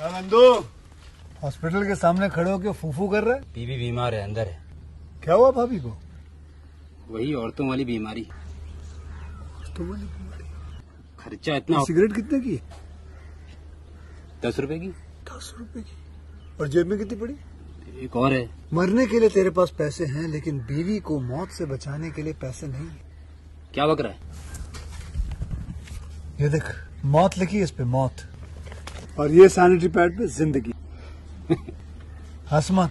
Nandu hospital के सामने खड़े होके फूफू कर रहा है। बीवी बीमार है, अंदर है। क्या हुआ भाभी को? वही औरतों वाली बीमारी। खर्चा इतना। सिगरेट कितने की? 10 रुपए की। 10 रुपए की। और जेब में कितनी पड़ी? एक और है। मरने के लिए तेरे पास पैसे हैं, लेकिन बीवी को मौत से बचाने के लिए पैसे नहीं। क्या बक रहा है? ये देख, मौत लिखी इस पे, मौत, और ये सैनिटरी पैड पे जिंदगी। हंस मत।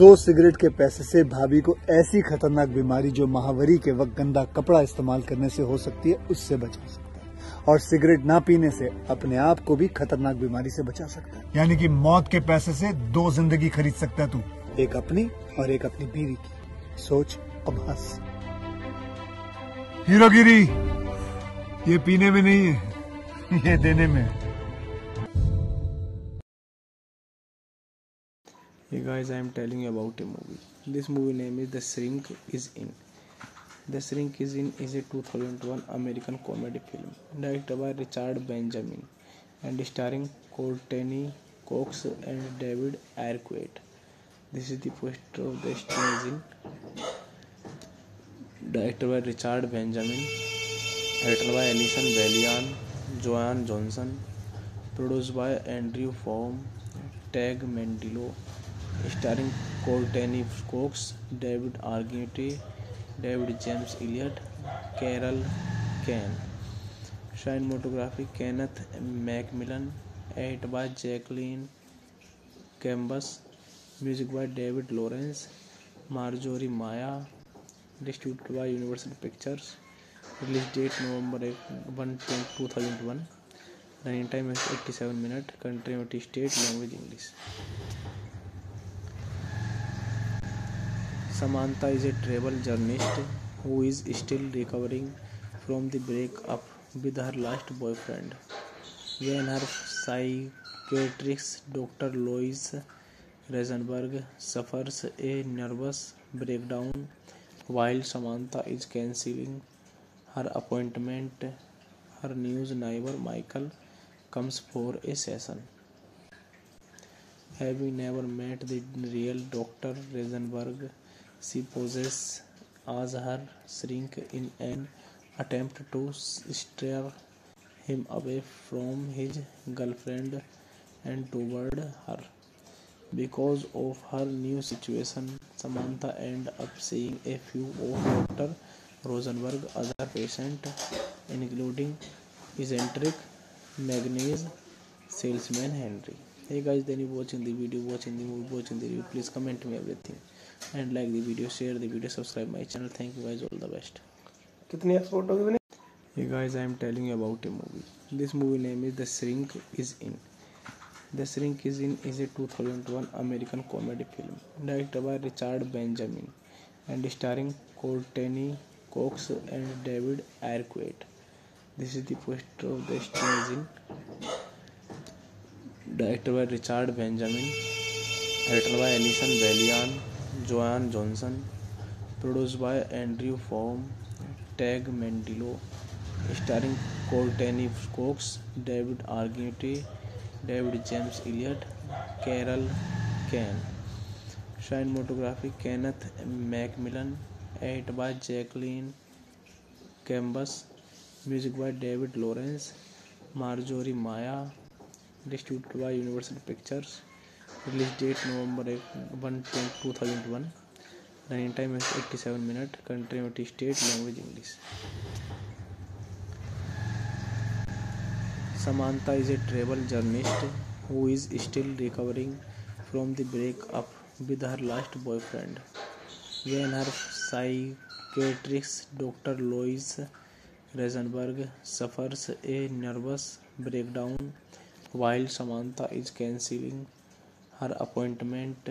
2 सिगरेट के पैसे से भाभी को ऐसी खतरनाक बीमारी जो महावरी के वक्त गंदा कपड़ा इस्तेमाल करने से हो सकती है, उससे बचा सकता है। और सिगरेट ना पीने से अपने आप को भी खतरनाक बीमारी से बचा सकता है। यानी कि मौत के पैसे से 2 जिंदगी खरीद सकता है तू, एक अपनी और एक अपनी बीवी की। सोच अब हंस। हीरोगिरी ये पीने में नहीं है, ये देने में है। Hey guys, I am telling you about a movie. This movie name is The Shrink Is In. The Shrink Is In is a 2001 American comedy film directed by Richard Benjamin and starring Courtney Cox and David Arquette. This is the poster of The Shrink Is In, directed by Richard Benjamin, written by Alison Bellion, Joanne Johnson, produced by Andrew Form, Tag Mendilo, starring Courtney Cox, David Arquette, David James Elliott, Carol Kane. Cinematography Kenneth Macmillan, edited by Jacqueline Cambus, music by David Lawrence, Marjorie Maya, distributed by Universal Pictures. Release date November 1, 2001. Running time is 87 minutes. Country United States. Language English. Samantha is a travel journalist who is still recovering from the breakup with her last boyfriend. When her psychiatrist Dr. Lois Reisenberg suffers a nervous breakdown while Samantha is cancelling her appointment, her news neighbor Michael comes for a session. Having never met the real Dr. Reisenberg, she poses as her shrink in an attempt to steer him away from his girlfriend and toward her. Because of her new situation, Samantha ends up seeing a few of Dr. Rosenberg's other patients, including eccentric magnesium salesman Henry. Hey guys, then you watching the video, watching the movie, watching the review. Please comment me everything. And like the video, share the video, subscribe my channel. Thank you guys, all the best. Hey guys, I am telling you about a movie. This movie name is The Shrink Is In. The Shrink Is In is a 2001 American comedy film directed by Richard Benjamin and starring Courtney Cox and David Arquette. This is the poster of The Shrink Is In, directed by Richard Benjamin, written by Alison Bellion, Joanne Johnson, produced by Andrew Form, Tag Mendilo, starring Courtney Cox, David Arquette, David James Elliott, Carol Kane. Cinematography Kenneth Macmillan, edited by Jacqueline Cambus, music by David Lawrence, Marjorie Maya, distributed by Universal Pictures. Release date November 1, 2001. Running time is 87 minutes. Country United States. Language English. Samantha is a travel journalist who is still recovering from the breakup with her last boyfriend. When her psychiatrist Dr. Lois Reisenberg suffers a nervous breakdown while Samantha is cancelling her appointment,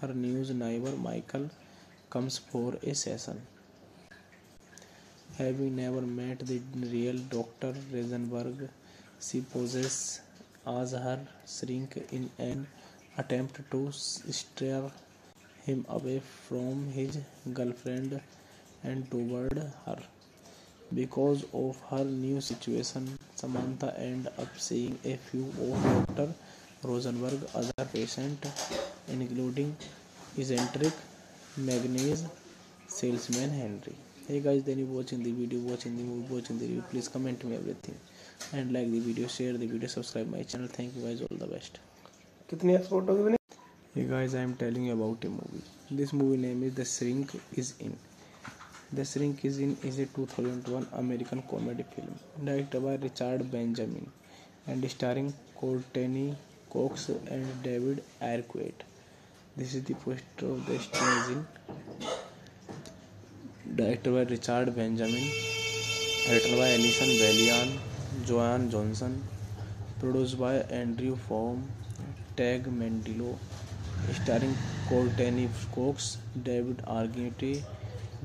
her news neighbor Michael comes for a session. Having never met the real Dr. Reisenberg, she poses as her shrink in an attempt to steer him away from his girlfriend and toward her. Because of her new situation, Samantha ends up seeing a few of Dr. Rosenberg. Other patients including eccentric manganese salesman Henry. Hey guys, then you watching the video, watching the movie, watching the review. Please comment me everything and like the video, share the video, subscribe my channel. Thank you guys, all the best. कितनी export होगी बने? Hey guys, I am telling you about a movie. This movie name is The Shrink Is In. The Shrink Is In is a 2001 American comedy film directed by Richard Benjamin and starring Courtney Cox and David Arquette. This is the poster of The Shrink Is In, directed by Richard Benjamin, written by Alison Bellion, Joanne Johnson, produced by Andrew Form, Tag Mendilo, starring Courtney Cox, David Arquette,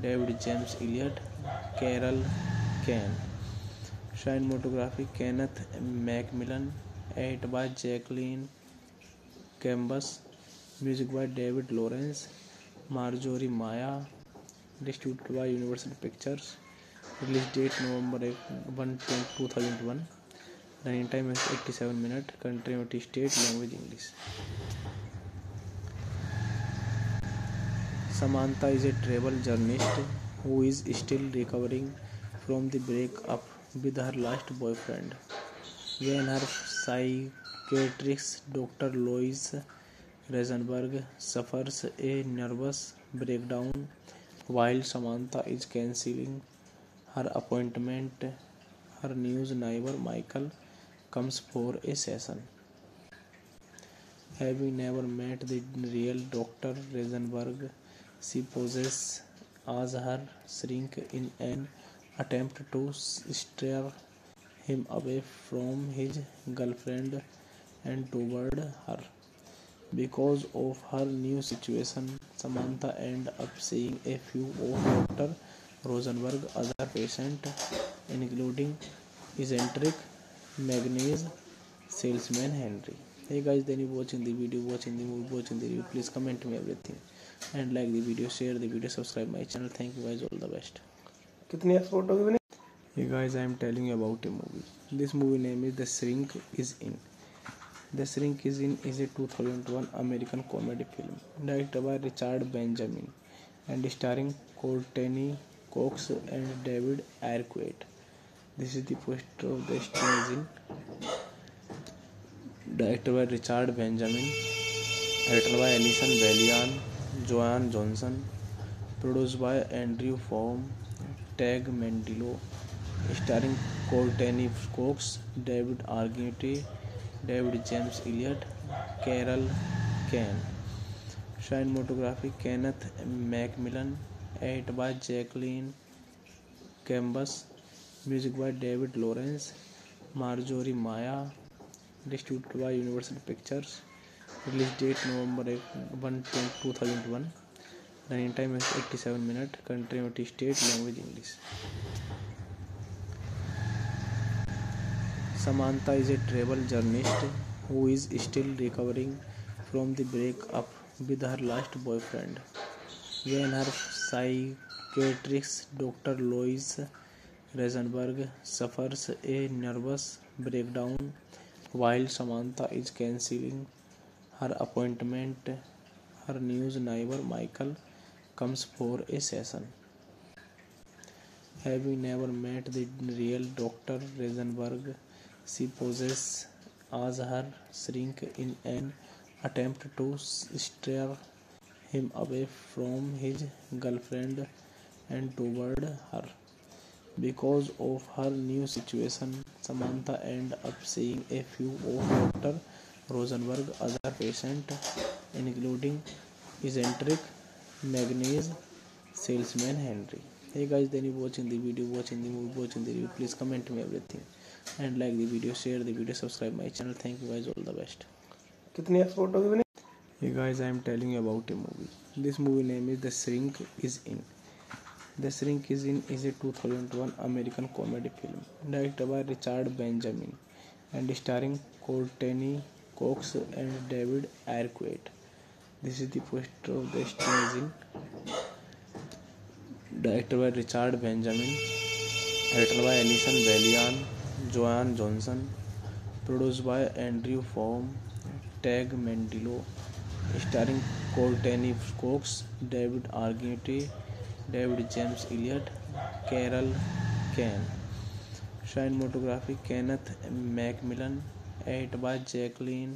David James Elliott, Carol Kane. Cinematography Kenneth Macmillan, edited by Jacqueline Cambus, music by David Lawrence, Marjorie Maya, distributed by Universal Pictures. Release date November 1, 2001. Running time is 87 minutes. Country United States. Language English. Samantha is a travel journalist who is still recovering from the breakup with her last boyfriend. When her psychiatrist Dr. Louise Rosenberg suffers a nervous breakdown while Samantha is cancelling her appointment, her news neighbor Michael comes for a session. Having never met the real Dr. Rosenberg, she poses as her shrink in an attempt to steer him away from his girlfriend and toward her. Because of her new situation, Samantha ends up seeing a few of Dr. Rosenberg's other patients, including eccentric manganese salesman Henry. Hey guys, then you watching the video, watching the movie, watching the review. Please comment me everything and like the video, share the video, subscribe my channel. Thank you guys, all the best. कितनी export होगी बने? Hey guys, I am telling you about a movie. This movie name is The Shrink Is In. The Shrink Is In is a 2001 American comedy film directed by Richard Benjamin and starring Courtney Cox and David Arquette. This is the poster of The Shrink Is In, directed by Richard Benjamin, written by Alison Bellion, Joanne Johnson, produced by Andrew Form, Tag Mendilo, starring Courtney Cox, David Arquette, David James Elliott, Carol Kane. Cinematography Kenneth Macmillan, edited by Jacqueline Cambus, music by David Lawrence, Marjorie Maya, distributed by Universal Pictures. Release date November 1, 2001. Running time is 87 minutes. Country United States. Language English. Samantha is a travel journalist who is still recovering from the breakup with her last boyfriend. When her psychiatrist Dr. Louise Rosenberg suffers a nervous breakdown while Samantha is cancelling her appointment, her news neighbor Michael comes for a session. Having never met the real Dr. Rosenberg, she poses as her shrink in an attempt to steer him away from his girlfriend and toward her. Because of her new situation, Samantha ends up seeing a few of Dr. Rosenberg's other patients, including eccentric manganese salesman Henry. Hey guys, then you watching the video, watching the movie, watching the review. Please comment me everything and like the video, share the video, subscribe my channel. Thank you guys, all the best. कितनी export होगी बने? Hey guys, I am telling you about a movie. This movie name is The Shrink Is In. The Shrink Is In is a 2001 American comedy film directed by Richard Benjamin and starring Courtney Cox and David Arquette. This is the poster of The Shrink Is In, directed by Richard Benjamin, written by Alison Bellion, Joanne Johnson, produced by Andrew Form, Tag Mendillo, starring कोर्टनी Cox, David Arquette, David James Elliott, Carol Kane. Cinematography Kenneth Macmillan, edit by Jacqueline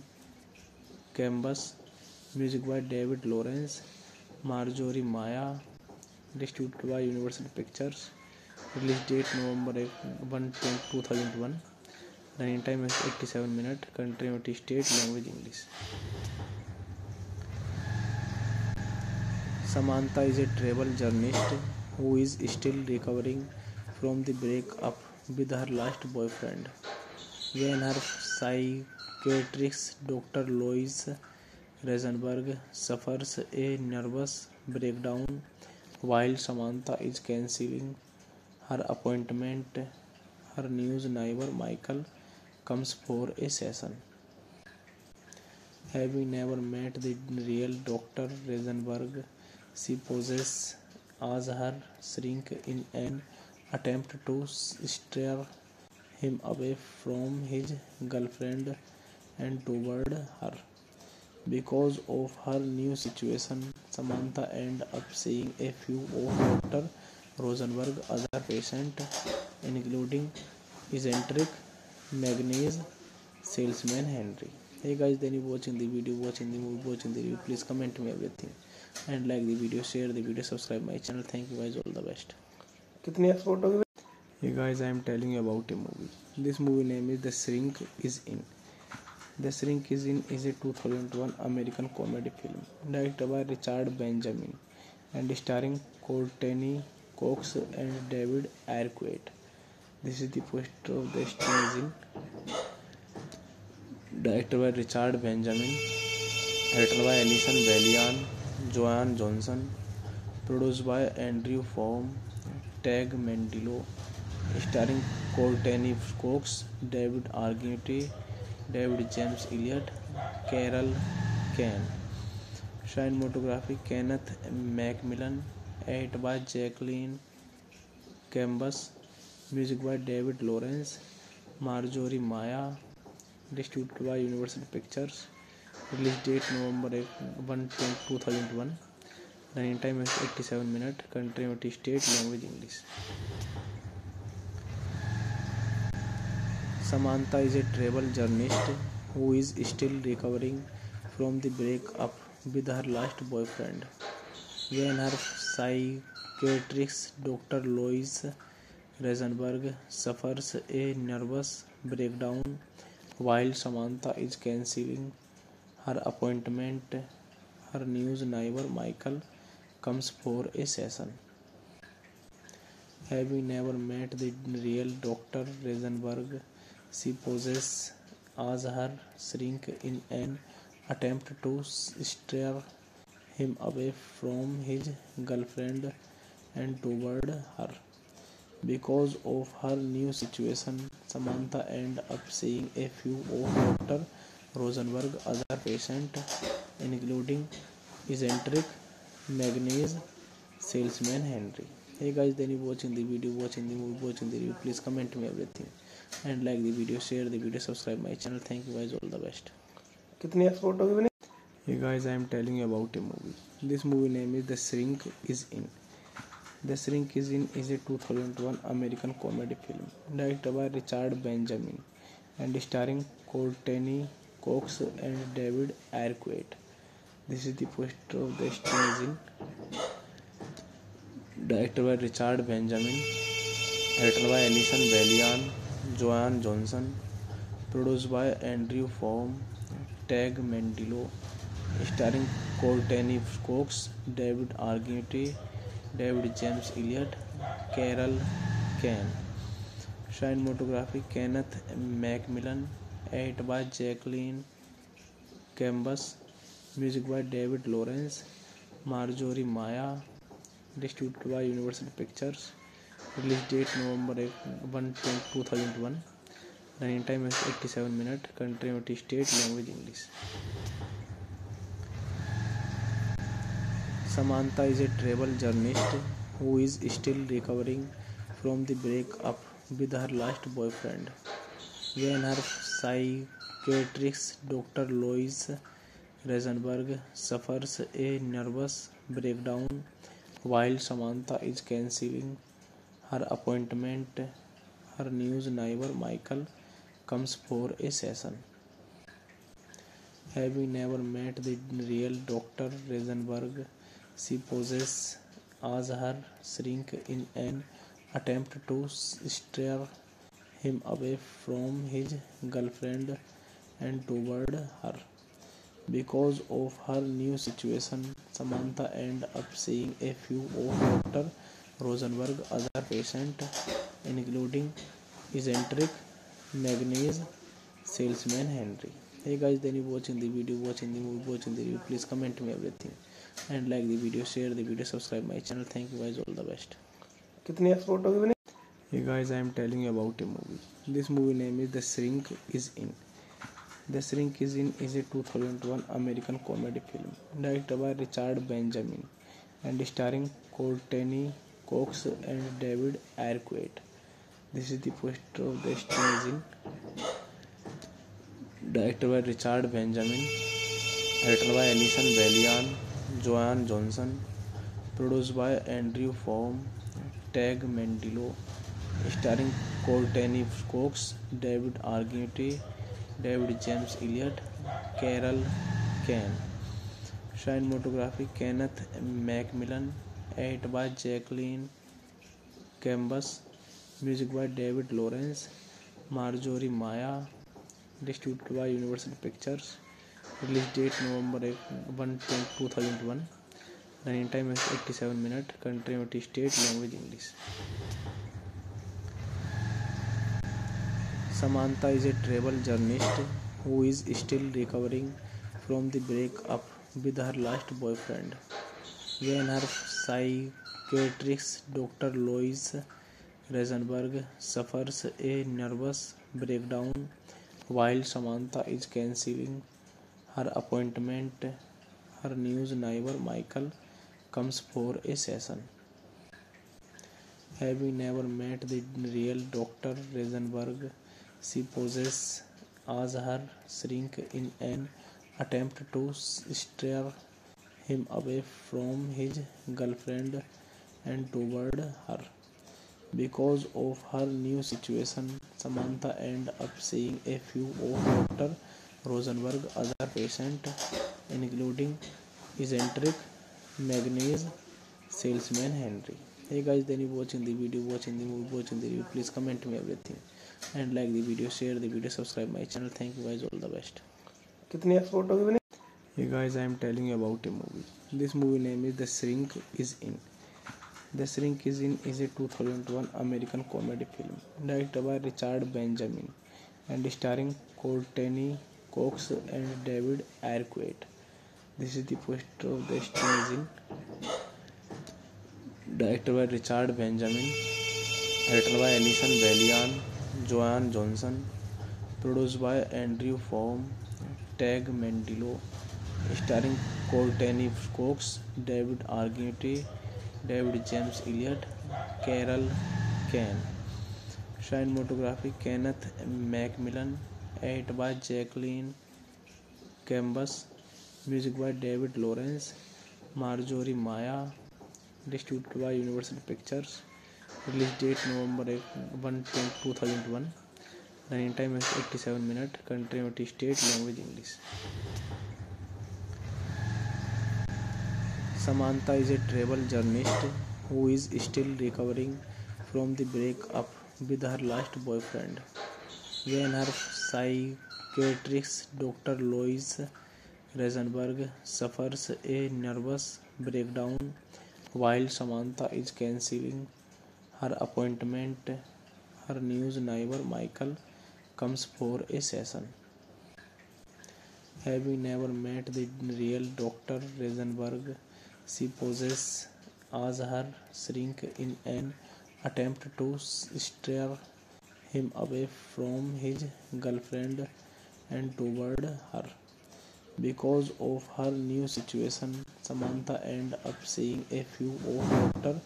कैम्बस, music by David Lawrence, Marjorie Maya, distributed by Universal Pictures. Release date November 1, 2001। Running time 87 minute. Country United State, language English. Samantha is a travel journalist who is still recovering from the breakup with her last boyfriend when her psychiatrist Dr. Louise Rosenberg suffers a nervous breakdown while Samantha is cancelling her appointment, her news neighbor Michael comes for a session. Having never met the real Dr. Rosenberg, she poses as her shrink in an attempt to steer him away from his girlfriend and toward her. Because of her new situation, Samantha ends up seeing a few of Dr. Rosenberg's other patients, including eccentric magnesium salesman Henry. Hey guys, then you watching the video, watching the movie, watching the review. Please comment me everything and like the video, share the video, subscribe my channel. Thank you guys, all the best. कितनी photo है? Hey guys, I am telling you about a movie. This movie name is The Shrink Is In. The Shrink Is In is a 2001 American comedy film directed by Richard Benjamin and starring Courtney Cox and David Arquette. This is the poster of The Shrink Is In, directed by Richard Benjamin, written by Alison Bellian, Joanne Johnson, produced by Andrew Form, Tag Mendilo, starring Courtney Cox, David Arquette, David James Elliott, Carol Kane. Cinematography Kenneth Macmillan, edit by Jacqueline कैम्बस, music by David Lawrence, Marjorie Maya, distributed by Universal Pictures. Release date November 1, 2001। Running time 87 minute. Country United State, language English. Samantha is a travel journalist who is still recovering from the breakup with her last boyfriend when her psychiatrist Dr. Louise Rosenberg suffers a nervous breakdown while Samantha is cancelling her appointment, her news neighbor Michael comes for a session. Having never met the real Dr. Rosenberg, she poses as her shrink in an attempt to steer him away from his girlfriend and toward her. Because of her new situation, Samantha ends up seeing a few of Dr. Rosenberg's other patients, including eccentric magnesium salesman Henry. Hey guys, then you watching the video, watching the movie, watching the review. Please comment me everything and like the video, share the video, subscribe my channel. Thank you guys, all the best. कितनी photo है? Hey guys, I am telling you about a movie. This movie name is The Shrink Is In. The Shrink Is In is a 2001 American comedy film directed by Richard Benjamin and starring Courtney Cox and David Arquette. This is the poster of The Shrink Is In, directed by Richard Benjamin, written by Alison Bellian, Joanne Johnson, produced by Andrew Form, Tag Mendilo, starring Courtney Cox, David Arquette, David James Elliott, Carol Kane. Cinematography Kenneth Macmillan, edited by Jacqueline Cambus, music by David Lawrence, Marjorie Maya, distributed by Universal Pictures. Release date November 1, 2001. Running time is 87 minutes. Country, state, language English. Samantha is a travel journalist who is still recovering from the breakup with her last boyfriend when her psychiatrist कैट्रिक्स, doctor Lois Rosenberg suffers a nervous breakdown while Samantha is cancelling her appointment her news neighbour Michael comes for a session. Having never met the real doctor Rosenberg she poses as her shrink in an attempt to steer him away from his girlfriend and toward her. Because of her new situation, Samantha end up seeing a few of Dr. Rosenberg's other patients, including eccentric magnesium salesman Henry. Hey guys, thank you for watching the video, watching the movie, watching the review. Please comment me everything and like the video, share the video, subscribe my channel. Thank you guys, all the best. कितनी episode हो गए? Hey guys, I am telling you about a movie. This movie name is The Shrink is In. The Shrink is In is a 2001 American comedy film directed by Richard Benjamin and starring Courtney Cox and David Arquette. This is the poster of The Shrink is In, directed by Richard Benjamin, written by Alison Bellion, Joanne Johnson, produced by Andrew Form, Tag Mendilo, starring Courtney Cox, David Arquette, David James Elliott, Carol Kane. Cinematography Kenneth Macmillan, edited by Jacqueline Cambus, music by David Lawrence, Marjorie Maya, distributed by Universal Pictures, release date November 1, 2001, running time is 87 minutes, country United States, language English. Samantha is a travel journalist who is still recovering from the breakup with her last boyfriend. When her psychiatrist Dr. Lois Reisenberg suffers a nervous breakdown while Samantha is cancelling her appointment, her news neighbor Michael comes for a session. Having never met the real Dr. Reisenberg, she possesses as her shrink in an attempt to steer him away from his girlfriend and toward her. Because of her new situation, Samantha ends up seeing a few of Dr. Rosenberg's other patients, including eccentric magnesium salesman Henry. Hey guys, thank you for watching the video, watching the movie, watching the review. Please comment me everything and like the video, share the video, subscribe my channel. Thank you guys, all the best. कितनी episode हो गए? Hey guys, I am telling you about a movie. This movie name is The Shrink is In. The Shrink is In is a 2001 American comedy film directed by Richard Benjamin and starring Courtney Cox and David Arquette. This is the poster of The Shrink is In, directed by Richard Benjamin, written by Alison Bellion, Joanne Johnson, produced by Andrew Form, Tag Mendilo, starring Courtney Cox, David Arquette, David James Elliott, Carol Kane. Cinematography Kenneth Macmillan, edited by Jacqueline Cambus, music by David Lawrence, Marjorie Maya, distributed by Universal Pictures. Release date November 1, 2001. Running time is 87 minutes. Country United States. Language English. Samantha is a travel journalist who is still recovering from the breakup with her last boyfriend. When her psychiatrist Dr. Lois Reisenberg suffers a nervous breakdown while Samantha is cancelling her appointment, her news neighbor Michael comes for a session. Having never met the real Dr. Reisenberg, she poses as her shrink in an attempt to steer him away from his girlfriend and toward her. Because of her new situation, Samantha ends up seeing a few of Dr.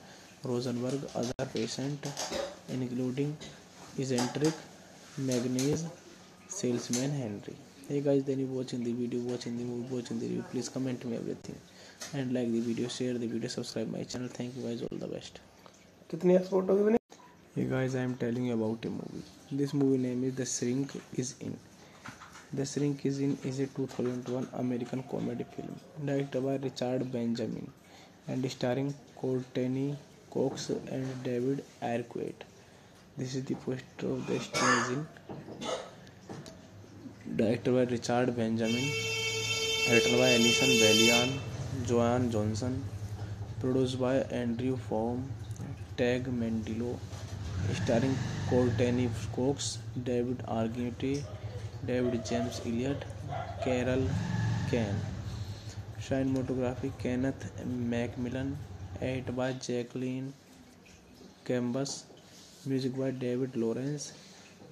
Rosenberg other patient, including eccentric magnesium salesman Henry. Hey guys, then you watching the video, watching the movie, watching the review. Please comment me everything and like the video, share the video, subscribe my channel. Thank you guys, all the best. कितनी export होगी बने? Hey guys, I am telling you about a movie. This movie name is The Shrink Is In. The Shrink Is In is a 2001 American comedy film directed by Richard Benjamin and starring Courtney Cox and David Arquette. This is the poster of The Shrink Is In. Directed by Richard Benjamin, written by Alison Bellion, Joanne Johnson, produced by Andrew Form, Tag Mendilo, starring Courtney Cox, David Arquette, David James Elliott, Carol Kane. Cinematography Kenneth Macmillan, edited by Jacqueline Cambus, music by David Lawrence,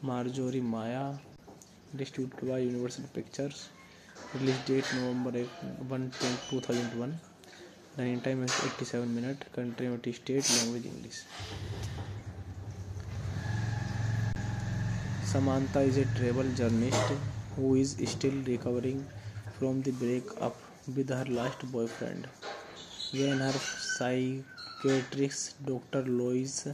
Marjorie Maya. Distributed by Universal Pictures. Release date November 1, 2001. Running time is 87 minutes. Country United States. Language English. Samantha is a travel journalist who is still recovering from the breakup with her last boyfriend. When her psychiatrist Dr. Lois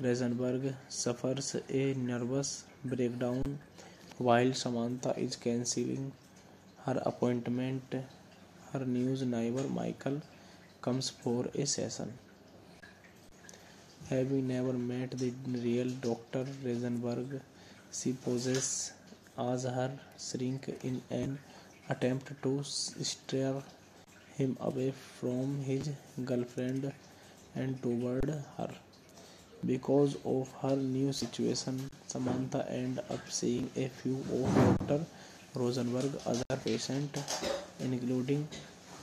Rosenberg suffers a nervous breakdown while Samantha is cancelling her appointment, her news neighbor Michael comes for a session. Having never met the real Dr. Rosenberg, she poses as her shrink in an attempt to steer him away from his girlfriend and toward her. Because of her new situation, Samantha ends up seeing a few of Dr. Rosenberg's other patients, including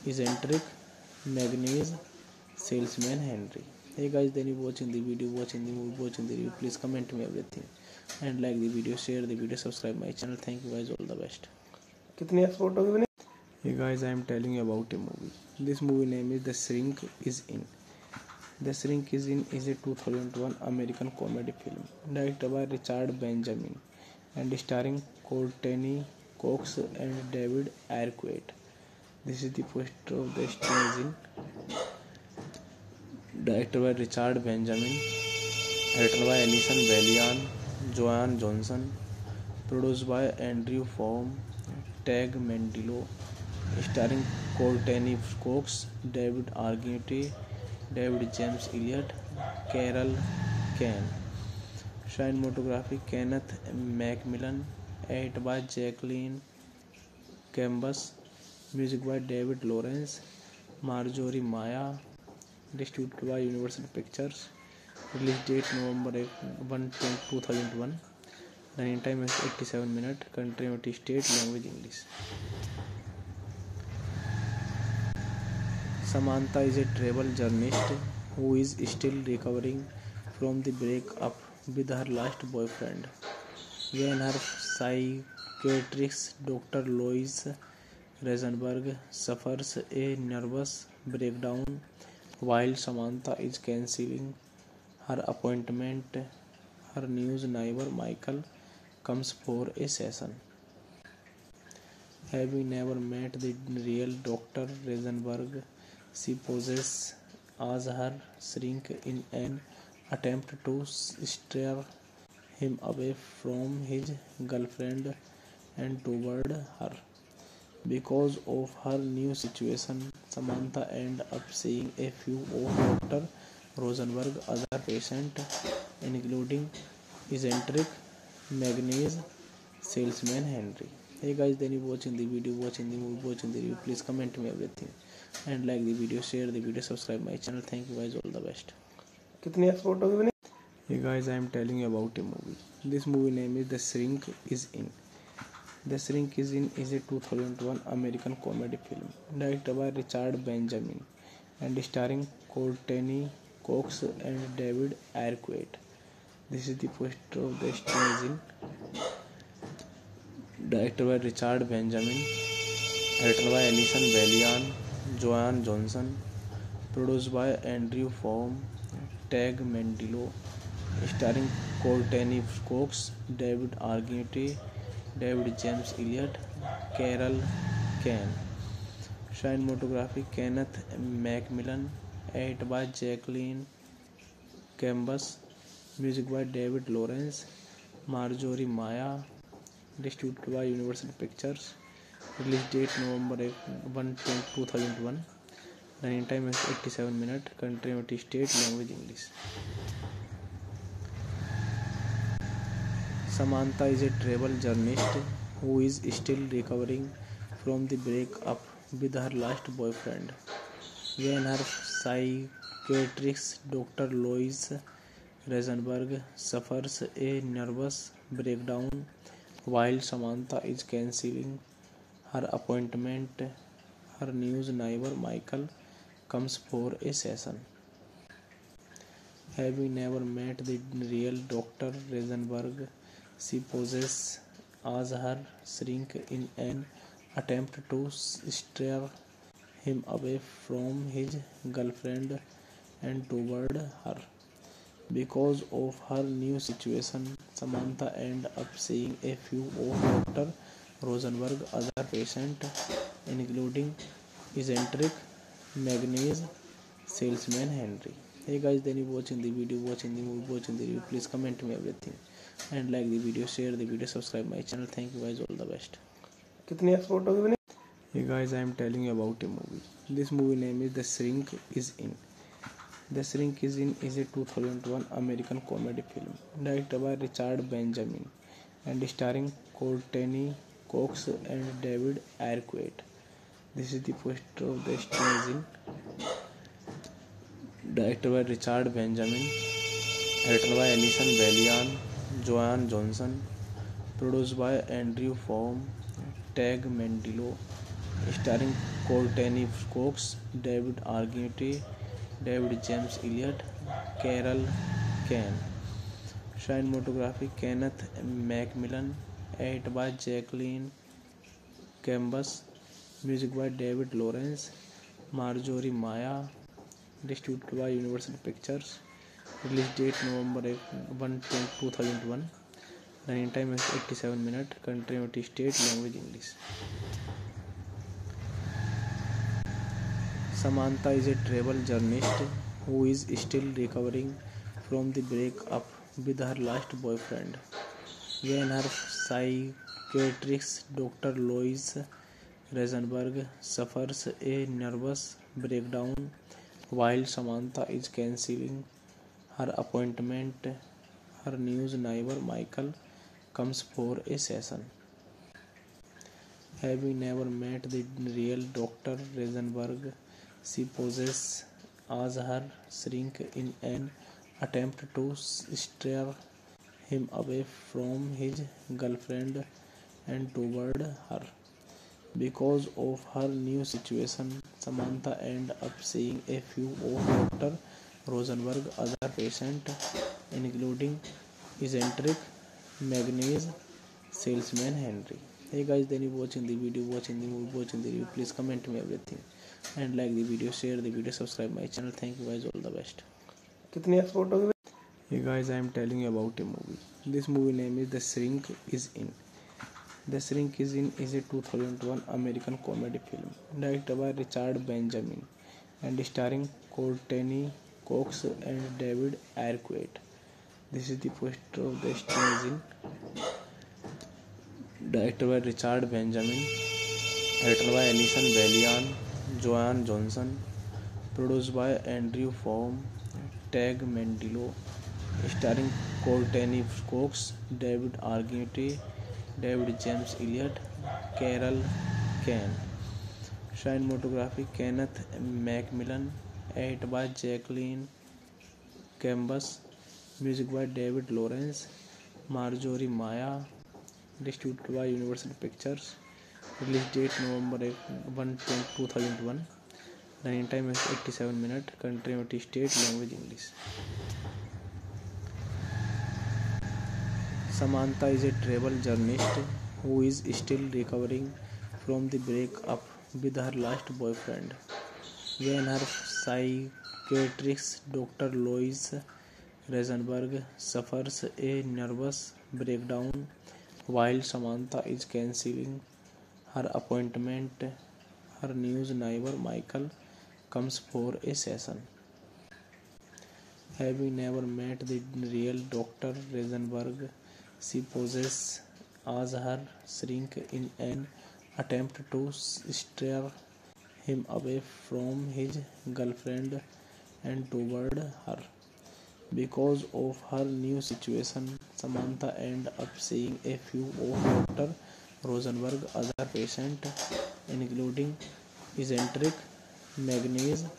eccentric magnesium salesman Henry. Hey guys, then you watching the video, watching the movie, watching the review. Please comment me everything and like the video, share the video, subscribe my channel. Thank you guys, all the best. कितनी export होगी बने? Hey guys, I am telling you about a movie. This movie name is The Shrink Is In. The Shrink Is In is a 2001 American comedy film directed by Richard Benjamin and starring Courtney Cox and David Arquette. This is the poster of The Shrink Is In. Directed by Richard Benjamin, written by Alison Bellion, Joanne Johnson, produced by Andrew Form, Tag Mendilo, starring Courtney Cox, David Arquette, David James Elliott, Carol Kane. Cinematography Kenneth Macmillan, edited by Jacqueline Cambus, music by David Lawrence, Marjorie Maya, distributed by Universal Pictures. Release date November 1, 2001. Running time is 87 minutes. Country United States. Language English. Samantha is a travel journalist who is still recovering from the breakup with her last boyfriend. When her psychiatrist Dr. Lois Rosenberg suffers a nervous breakdown while Samantha is cancelling her appointment, her news neighbor Michael comes for a session. Having never met the real Dr. Rosenberg, she poses as her shrink in an attempt to steer him away from his girlfriend and toward her. Because of her new situation, Samantha ends up seeing a few of Dr. Rosenberg's other patients, including eccentric magnesium salesman Henry. Hey guys, then you watching the video, watching the movie, watching the review. Please comment me everything and like the video, share the video, subscribe my channel. Thank you guys, all the best. कितनी export होगी बने? Hey guys, I am telling you about a movie. This movie name is The Shrink Is In. The Shrink Is In is a 2001 American comedy film directed by Richard Benjamin and starring Courtney Cox and David Arquette. This is the poster of The Shrink Is In. Directed by Richard Benjamin, written by Alison Bellion, Joanne Johnson, produced by Andrew Form, Tag Mendilo, starring Courtney Cox, David Arquette, David James Elliott, Carol Kane. Cinematography Kenneth Macmillan, edit by Jacqueline कैम्बस, music by David Lawrence, Marjorie Maya, distributed by Universal Pictures, release date November 1, 2001, running time 87 minute, country में state, language English. Samantha is a travel journalist who is still recovering from the breakup with her last boyfriend. When her psychiatrist Dr. Louise Rosenberg suffers a nervous breakdown while Samantha is cancelling her appointment, her new neighbor Michael comes for a session. Having never met the real Dr. Rosenberg, she poses as her shrink in an attempt to steer him away from his girlfriend and toward her. Because of her new situation, Samantha ends up seeing a few of Dr. Rosenberg's other patients, including eccentric magnesium salesman Henry. Hey guys, then you watching the video, watching the movie, watching the review. Please comment me everything. And like the video, share the video, subscribe my channel. Thank you guys, all the best. Hey guys, I am telling you about a movie. This movie name is The Shrink is In. The Shrink is In is a 2001 American comedy film directed by Richard Benjamin and starring Courtney Cox and David Arquette. This is the poster of The Shrink is In, directed by Richard Benjamin, edited by Alison Bellion, Joanne Johnson, produced by Andrew Form, Tag Mendilo, starring Courtney Cox, David Arquette, David James Elliott, Carol Kane. Cinematography Kenneth Macmillan, edited by Jacqueline Cambus, music by David Lawrence, Marjorie Maya, distributed by Universal Pictures. Release date November 1, 2001, running time is 87 minutes, country में state, language English. Samantha is a travel journalist who is still recovering from the breakup with her last boyfriend. When her psychiatrist Dr. Louise Rosenberg suffers a nervous breakdown while Samantha is cancelling her appointment, her new neighbor Michael comes for a session. Having never met the real Dr. Rosenberg, she poses as her shrink in an attempt to steer him away from his girlfriend and toward her. Because of her new situation, Samantha ends up seeing a few of Dr. Rosenberg other patient, including eccentric magnesium salesman Henry. Hey guys, then you watching the video, watching the movie, watching the review. Please comment me everything and like the video, share the video, subscribe my channel. Thank you guys, all the best. Hey guys, I am telling you about a movie. This movie name is The Shrink is In. The Shrink is In is a 2001 American comedy film directed by Richard Benjamin and starring Courtney Cox and David Arquette. This is the poster of The Shrink is In, directed by Richard Benjamin, edited by Alison Bellion, Joanne Johnson, produced by Andrew Form, Tag Mendilo, starring Courtney Cox, David Arquette, David James Elliott, Carol Kane. Cinematography Kenneth Macmillan, edited by Jacqueline Cambus, music by David Lawrence, Marjorie Maya, distributed by Universal Pictures. Release date November 1, 2001, running time is 87 minutes, country में state, language English. Samantha is a travel journalist who is still recovering from the breakup with her last boyfriend. When her psychiatrist Dr. Louise Rosenberg suffers a nervous breakdown while Samantha is cancelling her appointment, her news neighbor Michael comes for a session. Having never met the real Dr. Rosenberg, she poses as her shrink in an attempt to steer him away from his girlfriend and toward her. Because of her new situation, Samantha ends up seeing a few of Dr. Rosenberg's other patients, including eccentric magnesium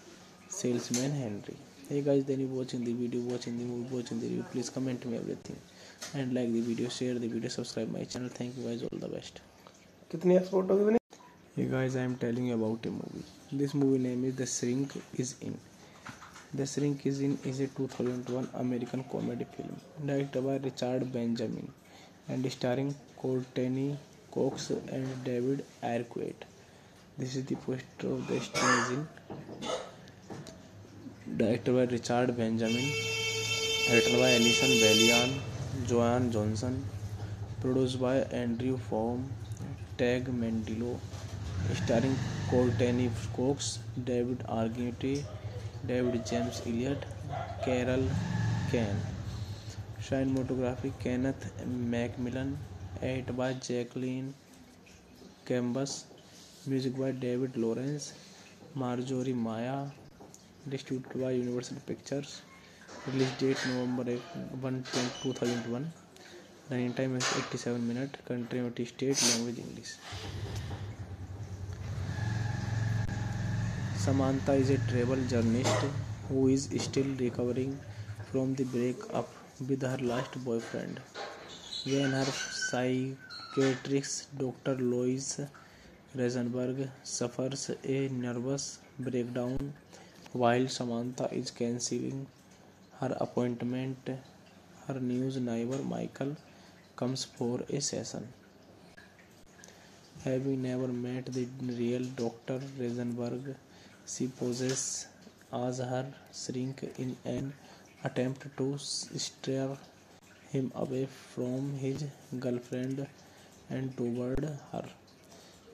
salesman Henry. Hey guys, then you watching the video, watching the movie, watching the review. Please comment me everything and like the video, share the video, subscribe my channel. Thank you guys, all the best. कितने photo के बने? Hey guys, I am telling you about a movie. This movie name is The Shrink is In. The Shrink is In is a 2001 American comedy film directed by Richard Benjamin and starring Courtney Cox and David Arquette. This is the poster of The Shrink is In, directed by Richard Benjamin, written by Alison Bellion, Joanne Johnson, produced by Andrew Form, Tag Mendilo, starring Courtney Cox, David Arquette, David James Elliott, Carol Kane. Cinematography Kenneth Macmillan, edited by Jacqueline Cambus, music by David Lawrence, Marjorie Maya, distributed by Universal Pictures, release date November 1, 2001, running time is 87 minutes, country United States, language English. Samantha is a travel journalist who is still recovering from the breakup with her last boyfriend. When her psychiatrist Dr. Louise Rosenberg suffers a nervous breakdown while Samantha is cancelling her appointment, her news neighbor Michael comes for a session. Having never met the real Dr. Rosenberg, she poses as her shrink in an attempt to steer him away from his girlfriend and toward her.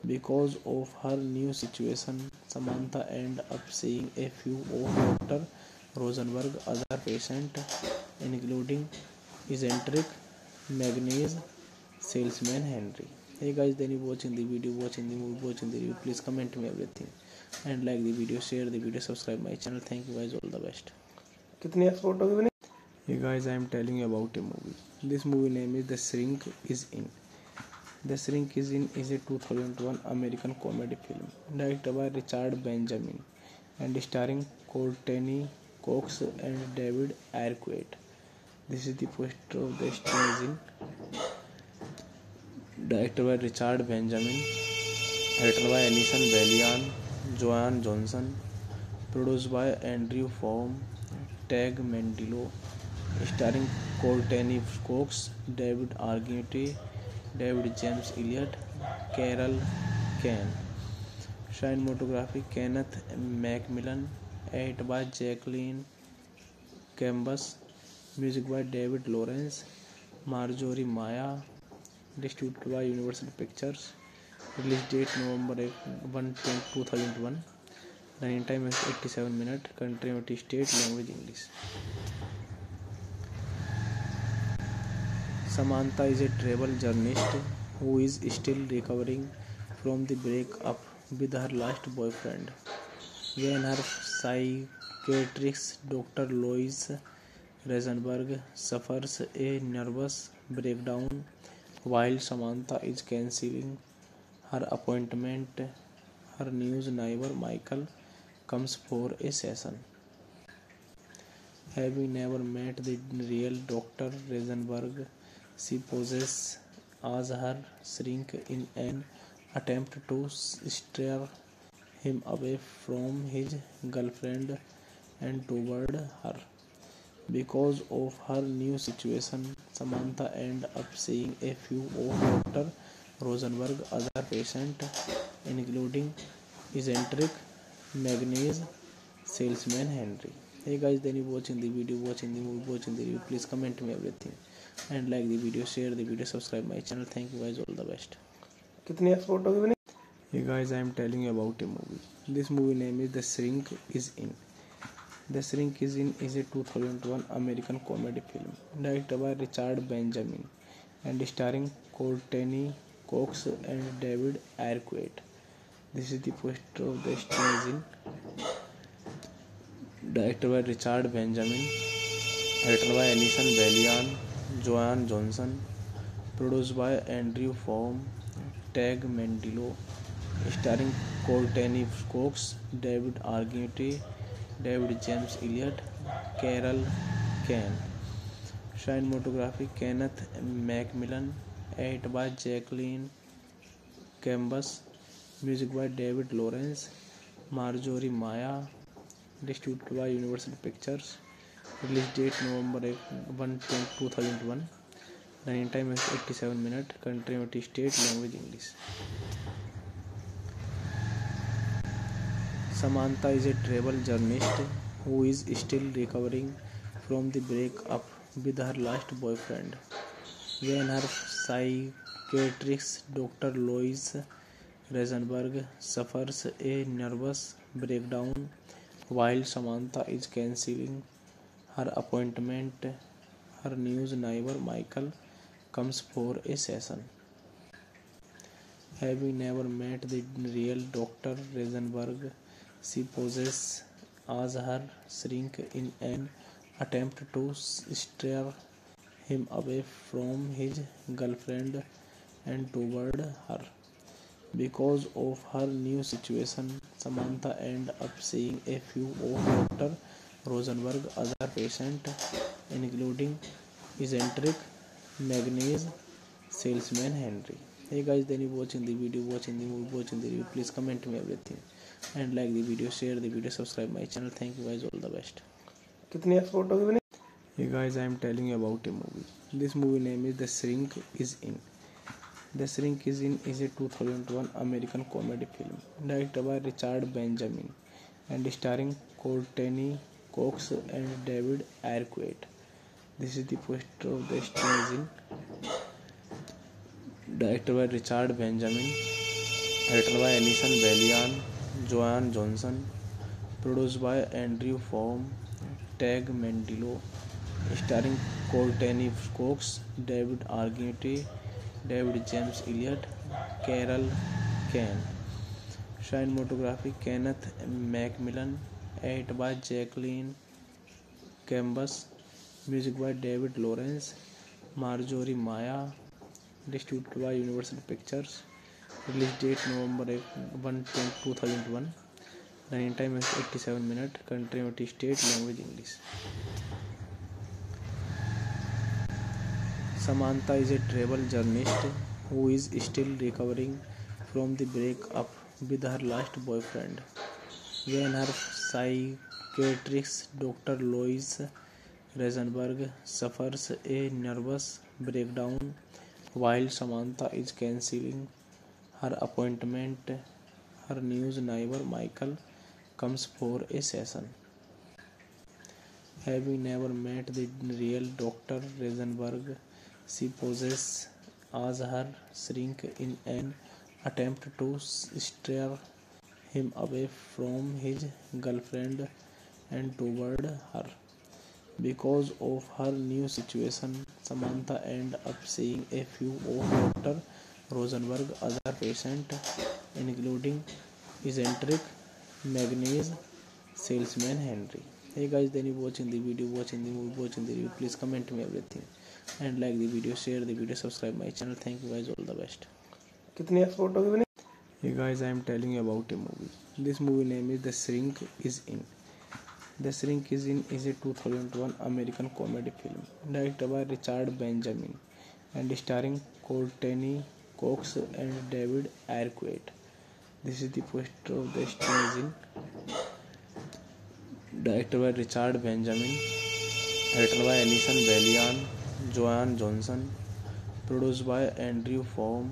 Because of her new situation, Samantha ends up seeing a few of Dr. Rosenberg's other patients, including eccentric magnesium salesman Henry. Hey guys, then you watching the video, watching the movie, watching the review. Please comment me everything and like the video, share the video, subscribe my channel. Thank you guys, all the best. कितने photo के बने? Hey guys, I am telling you about a movie. This movie name is The Shrink is In. The Shrink is In is a 2001 American comedy film directed by Richard Benjamin and starring Courtney Cox and David Arquette. This is the poster of The Shrink is In, directed by Richard Benjamin, written by Alison Bellion, Joanne Johnson, produced by Andrew Form, Tag Mendilo, starring Courtney Cox, David Arquette, David James Elliott, Carol Kane. Cinematography Kenneth Macmillan, edited by Jacqueline Cambus, music by David Lawrence, Marjorie Maya, distributed by Universal Pictures, release date November 1, 2001, running time is 87 minutes, country United States, language English. Samantha is a travel journalist who is still recovering from the breakup with her last boyfriend. When her psychiatrist Dr. Louise Rosenberg suffers a nervous breakdown while Samantha is cancelling her appointment, her news neighbor Michael comes for a session. Having never met the real Dr. Rosenberg, she poses as her shrink in an attempt to steer him away from his girlfriend and toward her. Because of her new situation, Samantha ends up seeing a few of Dr. Rosenberg's other patients, including eccentric magnesium salesman Henry. Hey guys, then you watching the video, watching the movie, watching the review. Please comment me everything and like the video, share the video, subscribe my channel. Thank you guys, all the best. कितनी export होगी बनी? ये guys, I am telling you about a movie. This movie name is The Shrink Is In. The Shrink Is In is a 2001 American comedy film directed by Richard Benjamin and starring Courtney Cox and David Arquette. This is the poster of The Shrink Is In, directed by Richard Benjamin, written by Alison Bellion, Joanne Johnson, produced by Andrew Form, Tag Mendilo, starring Courtney Cox, David Arquette, David James Elliott, Carol Kane. Cinematography Kenneth Macmillan, edited by Jacqueline Cambus, music by David Lawrence, Marjorie Maya, distributed by Universal Pictures, release date November 1, 2001, running time is 87 minutes, country United States, language English. Samantha is a travel journalist who is still recovering from the breakup with her last boyfriend. When her psychiatrist Dr. Louise Rosenberg suffers a nervous breakdown while Samantha is cancelling her appointment, her news neighbor Michael comes for a session. Having never met the real Dr. Rosenberg, she poses as her shrink in an attempt to steer him away from his girlfriend and toward her. Because of her new situation, Samantha ends up seeing a few of Dr. Rosenberg's other patients, including eccentric magnesium salesman Henry. Hey guys, then you watching the video, watching the movie, watching the review. Please comment me everything and like the video, share the video, subscribe my channel. Thank you guys, all the best. कितनी export होगी बनी? Hey guys, I am telling you about a movie. This movie name is The Shrink Is In. The Shrink Is In is a 2001 American comedy film directed by Richard Benjamin and starring Courtney Cox and David Arquette. This is the poster of The Shrink Is In, directed by Richard Benjamin, written by Alison Bellion, Joanne Johnson, produced by Andrew Form, Tag Mendilo, starring Courtney Cox, David Arquette, David James Elliott, Carol Kane. Cinematography Kenneth Macmillan, edited by Jacqueline Cambus, music by David Lawrence, Marjorie Maya, distributed by Universal Pictures, release date November 1, 2001, running time is 87 minutes, country United States, language English. Samantha is a travel journalist who is still recovering from the breakup with her last boyfriend. When her psychiatrist Dr. Louise Rosenberg suffers a nervous breakdown while Samantha is cancelling her appointment, her news neighbor Michael comes for a session. Having never met the real Dr. Rosenberg, she poses as her shrink in an attempt to steer him away from his girlfriend and toward her. Because of her new situation, Samantha ends up seeing a few of Dr. Rosenberg's other patients, including eccentric magnesium salesman Henry. Hey guys, then you watching the video, watching the movie, watching the review. Please comment me everything and like the video, share the video, subscribe my channel. Thank you guys, all the best. कितनी export होगी बनी? Hey guys, I am telling you about a movie. This movie name is The Shrink Is In. The Shrink Is In is a 2001 American comedy film directed by Richard Benjamin and starring Courtney Cox and David Arquette. This is the poster of The Shrink Is In, directed by Richard Benjamin, written by Alison Bellion, Joanne Johnson, produced by Andrew Form,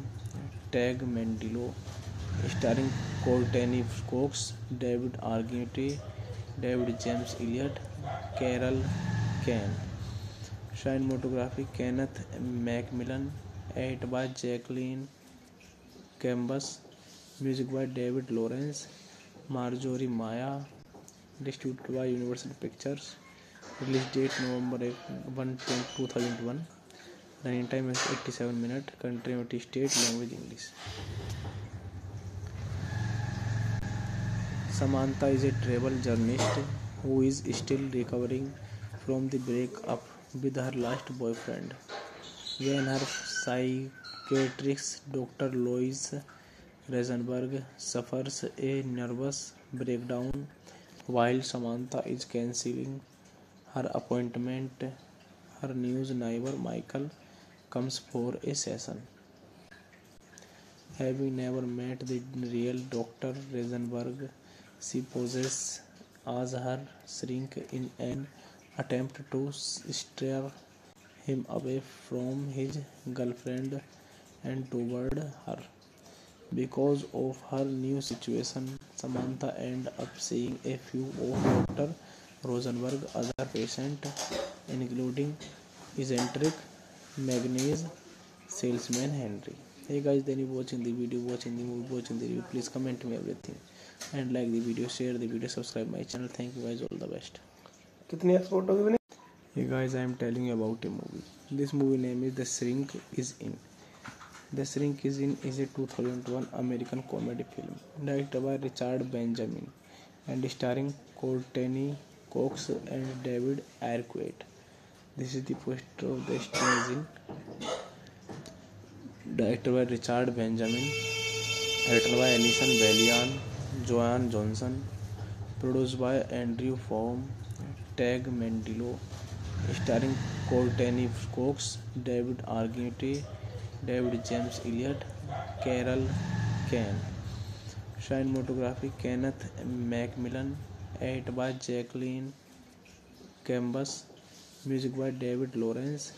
Tag Mendilo, starring Courtney Cox, David Arquette, David James Elliott, Carol Kane. Cinematography Kenneth Macmillan, edit by Jacqueline कैम्बस, music by David Lawrence, Marjorie Maya, distribute by Universal Pictures, release date November 1, 2001, running time 87 minute, country United State, language English. Samantha is a travel journalist who is still recovering from the breakup with her last boyfriend when her psychiatrist Dr. Louise Rosenberg suffers a nervous breakdown while Samantha is cancelling her appointment. Her news neighbor Michael comes for a session. Having never met the real Dr. Rosenberg, she poses as her shrink in an attempt to steer him away from his girlfriend and toward her. Because of her new situation, Samantha ends up seeing a few of Dr. Rosenberg's other patients, including eccentric magnesium salesman Henry. Hey guys, then you watching the video, watching the movie, watching the review. Please comment me everything and like the video, share the video, subscribe my channel. Thank you guys, all the best. कितनी export होगी मैंने? Hey guys, I am telling you about a movie. This movie name is The Shrink is In. The Shrink is In is a 2001 American comedy film directed by Richard Benjamin and starring Courtney Cox and David Arquette. This is the poster of The Shrink is In, directed by Richard Benjamin, written by Alison Bellion, Joanne Johnson, produced by Andrew Form, Tag Mendilo, starring Courtney Cox, David Arquette, David James Elliott, Carol Kane. Cinematography Kenneth Macmillan, edited by Jacqueline Cambus, music by David Lawrence,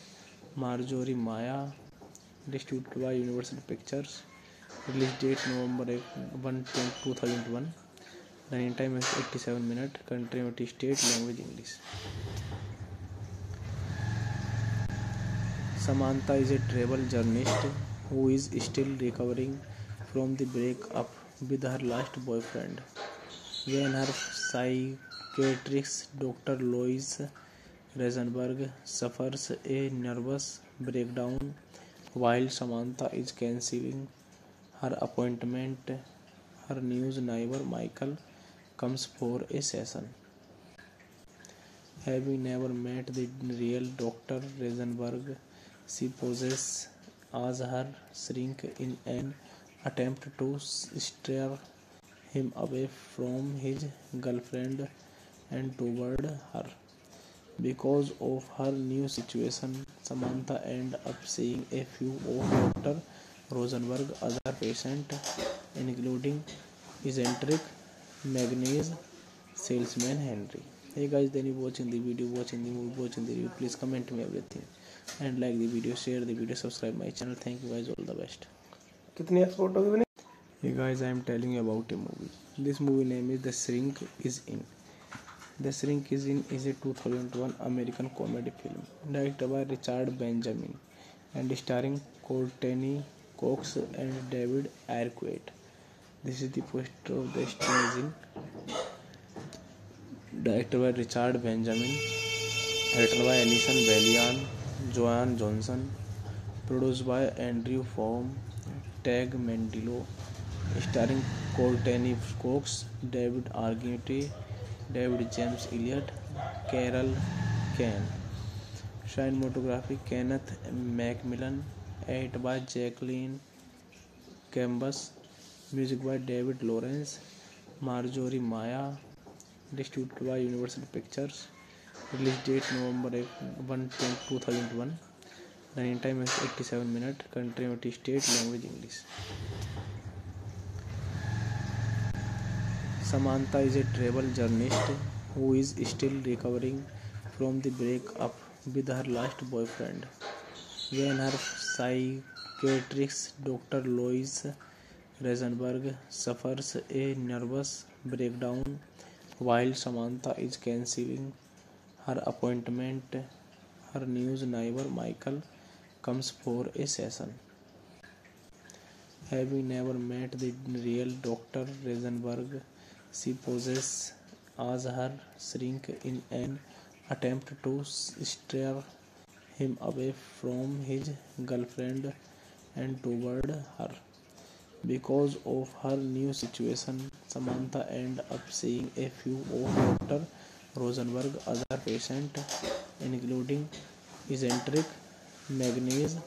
Marjorie Maya, distributed by Universal Pictures, release date November 1, 2001, running time is 87 minutes, country United States, language English. Samantha is a travel journalist who is still recovering from the breakup with her last boyfriend when her psychiatrist Dr. Louise Rosenberg suffers a nervous breakdown while Samantha is cancelling her appointment. Her news neighbor Michael comes for a session. Having never met the real Dr. Rosenberg, she poses as her shrink in an attempt to steer him away from his girlfriend and toward her. Because of her new situation, Samantha ends up seeing a few of Dr. Rosenberg's other patients, including eccentric magnesium salesman Henry. Hey guys, then you watching the video, watching the movie, watching the review. Please comment me everything and like the video, share the video, subscribe my channel. Thank you guys, all the best. कितनी export होगी मैंने? Hey guys, I am telling you about a movie. This movie name is The Shrink is In. The Shrink is In is a 2001 American comedy film directed by Richard Benjamin and starring Courtney Cox and David Arquette. This is the poster of The Shrink is In, directed by Richard Benjamin, written by Alison Bellion, Joanne Johnson, produced by Andrew Form, Tag Mendilo, starring Courtney Cox, David Arquette, David James Elliott, Carol Kane. Cinematography Kenneth Macmillan, edited by Jacqueline Cambus, music by David Lawrence, Marjorie Maya, distributed by Universal Pictures, release date November 1, 2001. Running time is 87 minutes, country United States, language English. Samantha is a travel journalist who is still recovering from the breakup with her last boyfriend when her psychiatrist Dr. Louise Rosenberg suffers a nervous breakdown while Samantha is cancelling her appointment. her news neighbor Michael comes for a session. Having never met the real Dr. Rosenberg, she poses as her shrink in an attempt to steer him away from his girlfriend and toward her. Because of her new situation, Samantha ends up seeing a few of Dr. Rosenberg's other patients, including eccentric magnesium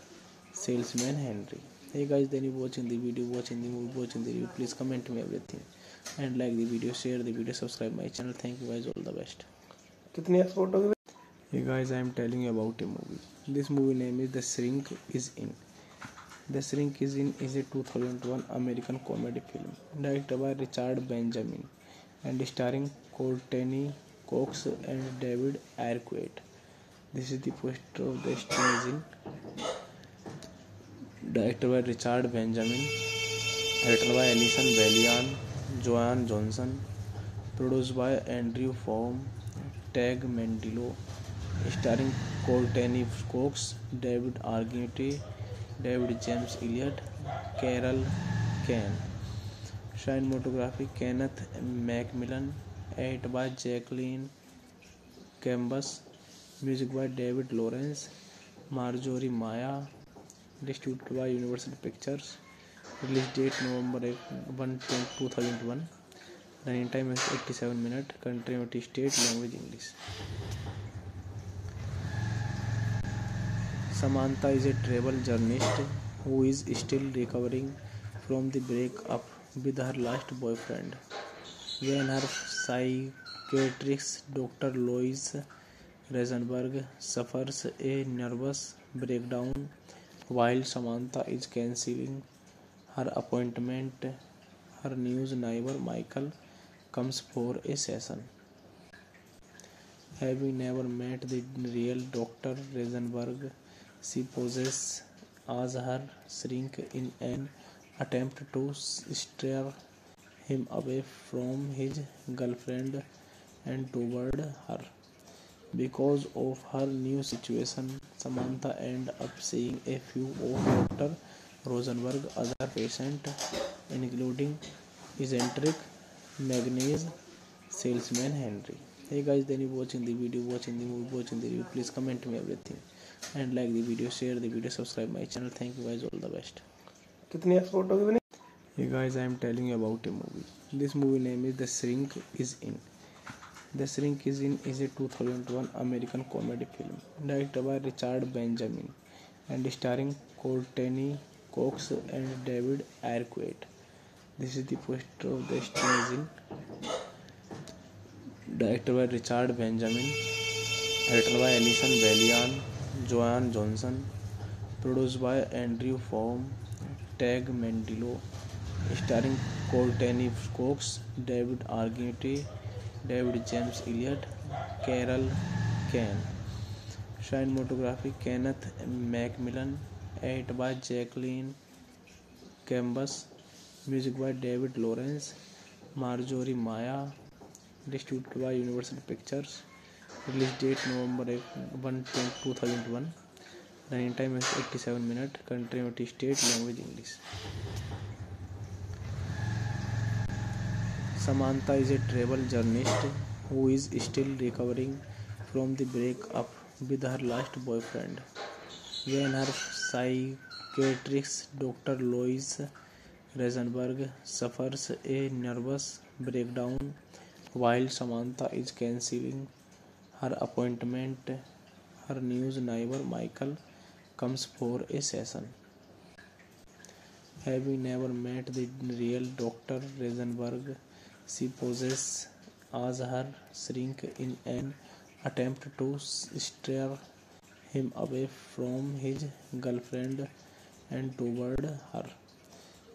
salesman Henry. Hey guys, then you watching the video, watching the movie, watching the review. Please comment me everything and like the video, share the video, subscribe my channel. Thank you guys, all the best. कितनी export होगी? Hey guys, I am telling you about a movie. This movie name is The Shrink Is In. The Shrink Is In is a 2001 American comedy film directed by Richard Benjamin and starring Courtney Cox and David Arquette. This is the poster of The Shrink Is In, directed by Richard Benjamin, written by Alison Bellion, Joanne Johnson, produced by Andrew Form, Tag Mendilo, starring Courtney Cox, David Arquette, David James Elliott, Carol Kane. Cinematography Kenneth Macmillan, edited by Jacqueline Cambus, music by David Lawrence, Marjorie Maya, distributed by Universal Pictures. Release date November 1, 2001. Running time is 87 minutes. Country United States. Language English. Samantha is a travel journalist who is still recovering from the breakup with her last boyfriend. When her psychiatrist Dr. Louise Rosenberg suffers a nervous breakdown while Samantha is cancelling her appointment, her news neighbor Michael comes for a session. Having never met the real Dr. Rosenberg, she poses as her shrink in an attempt to steer him away from his girlfriend and toward her. Because of her new situation, Samantha ends up seeing a few of Dr. Rosenberg's other patients, including eccentric magnesium salesman Henry. Hey guys, then you watching the video, watching the movie, watching the review. Please comment me everything and like the video, share the video, subscribe my channel. Thank you guys, all the best. कितनी export होगी बने? Hey guys, I am telling you about a movie. This movie name is The Shrink Is In. The Shrink Is In is a 2001 American comedy film directed by Richard Benjamin and starring Courtney Cox and David Arquette. This is the poster of The Shrink Is In, directed by Richard Benjamin, written by Alison Bellion, Joanne Johnson, produced by Andrew Form, Tag Mendilo, starring Courtney Cox, David Arquette, David James Elliott, Carol Kane. Cinematography Kenneth Macmillan, edited by Jacqueline Cambus, music by David Lawrence, Marjorie Maya, distributed by Universal Pictures. Release date November 1, 2001. Running time is 87 minutes. Country United States. Language English. Samantha is a travel journalist who is still recovering from the breakup with her last boyfriend. When her psychiatrist Dr. Louise Rosenberg suffers a nervous breakdown while Samantha is cancelling her appointment, her news neighbor Michael comes for a session. Having never met the real Dr. Rosenberg, she poses as her shrink in an attempt to steer him away from his girlfriend and toward her.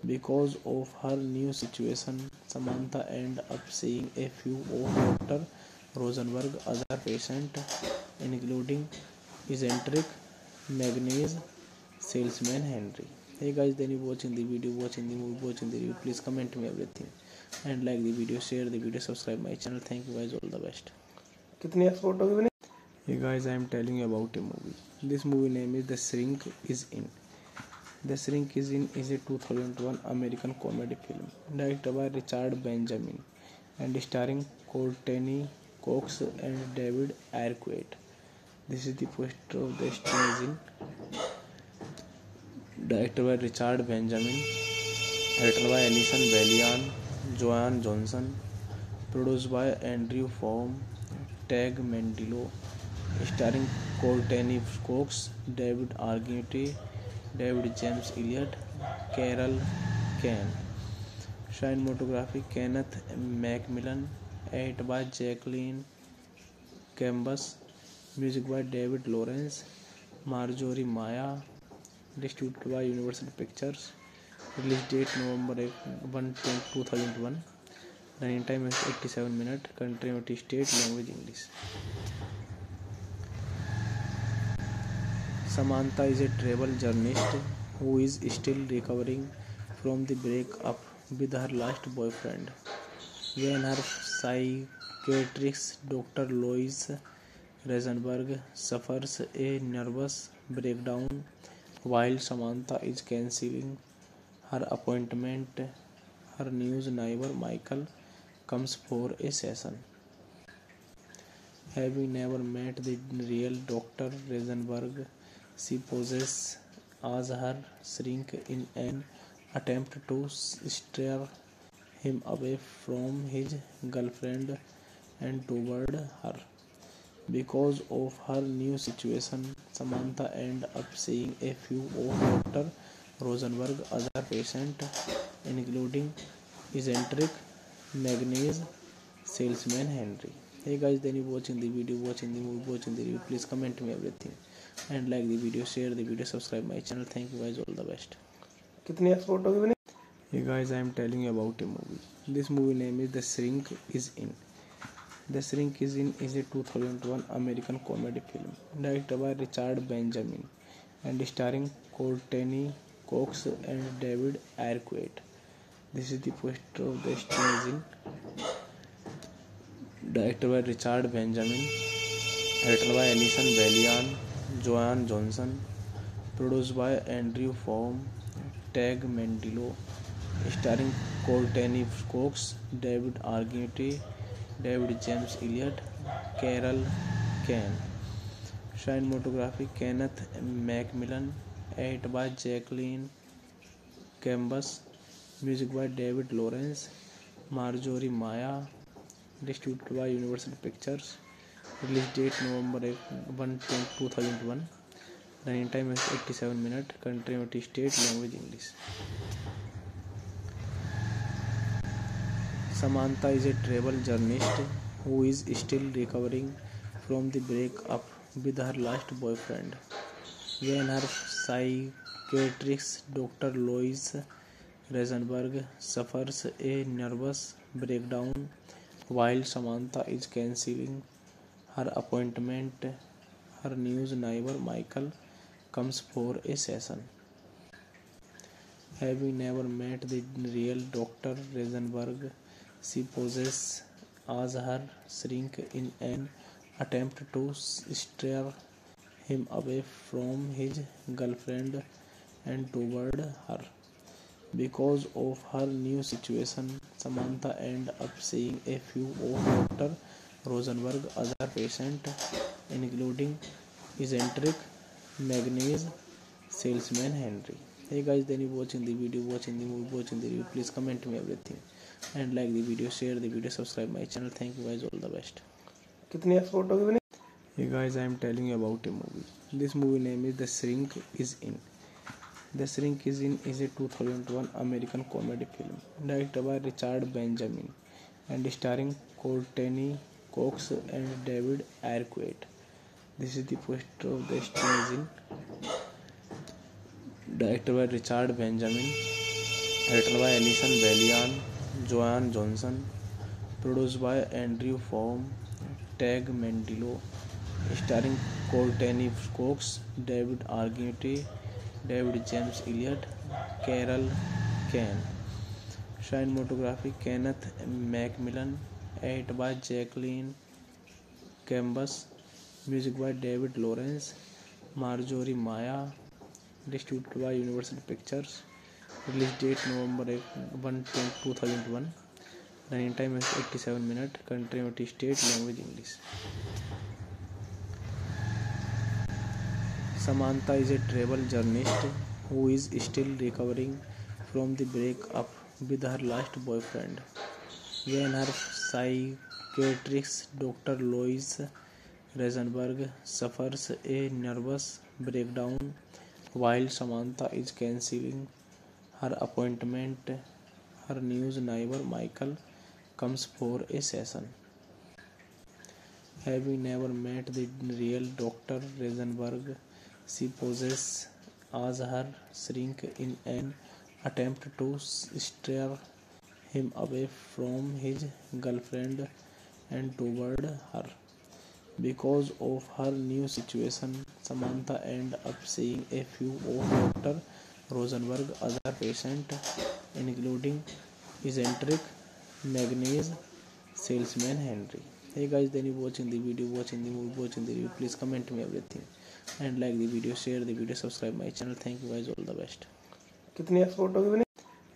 Because of her new situation, Samantha ends up seeing a few of Dr. Rosenberg's other patients, including eccentric magnesium salesman Henry. Hey guys, then you watching the video, watching the movie, watching the review. Please comment me everything and like the video, share the video, subscribe my channel. Thank you guys, all the best. कितनी export होगी बने? Hey guys, I am telling you about a movie. This movie name is The Shrink Is In. The Shrink Is In is a 2001 American comedy film directed by Richard Benjamin and starring Courtney Cox and David Arquette. This is the poster of The Shrink Is In, directed by Richard Benjamin, written by Alison Bellion, Joanne Johnson, produced by Andrew Form, Tag Mendilo, starring Courtney Cox, David Arquette, David James Elliott, Carol Kane. Cinematography Kenneth Macmillan, edited by Jacqueline Cambus, music by David Lawrence, Marjorie Maya, distributed by Universal Pictures. Release date November 1, 2001. Running time is 87 minutes. Country United States. Language English. Samantha is a travel journalist who is still recovering from the breakup with her last boyfriend. When her psychiatrist Dr. Lois Reisenberg suffers a nervous breakdown while Samantha is cancelling her appointment, her news neighbor Michael comes for a session. Having never met the real Dr. Reisenberg, she poses as her shrink in an attempt to steer him away from his girlfriend and toward her. Because of her new situation, Samantha ends up seeing a few of Dr. Rosenberg's other patients, including eccentric magnesium salesman Henry. Hey guys, then you watching the video, watching the movie, watching the review. Please comment me everything and like the video, share the video, subscribe my channel. Thank you guys, all the best. Hey guys, I am telling you about a movie. This movie name is The Shrink Is In. The Shrink Is In is a 2001 American comedy film directed by Richard Benjamin and starring Courtney Cox and David Arquette. This is the poster of The Shrink Is In, directed by Richard Benjamin, written by Alison Bellion, Joanne Johnson, produced by Andrew Form, Tag Mendilo, starring Courtney Cox, David Arquette, David James Elliott, Carol Kane. Cinematography Kenneth Macmillan, edited by Jacqueline Cambus, music by David Lawrence, Marjorie Maya, distributed by Universal Pictures. Release date November 1, 2001. Running time is 87 minutes. Country United States. Language English. Samantha is a travel journalist who is still recovering from the breakup with her last boyfriend. When her psychiatrist Dr. Lois Reisenberg suffers a nervous breakdown while Samantha is cancelling her appointment, her news neighbor Michael comes for a session. Having never met the real Dr. Reisenberg, she poses as her shrink in an attempt to steer him away from his girlfriend and toward her. Because of her new situation, Samantha ends up seeing a few of Dr. Rosenberg's other patients, including eccentric magnesium salesman Henry. Hey guys, then you watching the video, watching the movie, watching the review. Please comment me everything and like the video, share the video, subscribe my channel. Thank you guys, all the best. Hey guys, I am telling you about a movie. This movie name is The Shrink Is In. The Shrink Is In is a 2001 American comedy film directed by Richard Benjamin and starring Courtney Cox and David Arquette. This is the poster of The Shrink Is In, directed by Richard Benjamin, written by Alison Bellion, Joanne Johnson, produced by Andrew Form, Tag Mendilo, starring Courtney Cox, David Arquette, David James Elliott, Carol Kane. Cinematography Kenneth Macmillan, edited by Jacqueline Cambus, music by David Lawrence, Marjorie Maya, distributed by Universal Pictures, release date November 1, 2001, running time 87 minute, country United State, language English. Samantha is a travel journalist who is still recovering from the breakup with her last boyfriend. When her psychiatrist Dr. Louise Rosenberg suffers a nervous breakdown while Samantha is cancelling her appointment, her new neighbor Michael comes for a session. Having never met the real Dr. Rosenberg, she poses as her shrink in an attempt to steer him away from his girlfriend and toward her. Because of her new situation, Samantha ends up seeing a few of Dr. Rosenberg's other patients, including eccentric magnesium salesman Henry. Hey guys, then you watching the video, watching the movie, watching the review. Please comment me everything and like the video, share the video, subscribe my channel. Thank you guys, all the best. कितनी photo बने?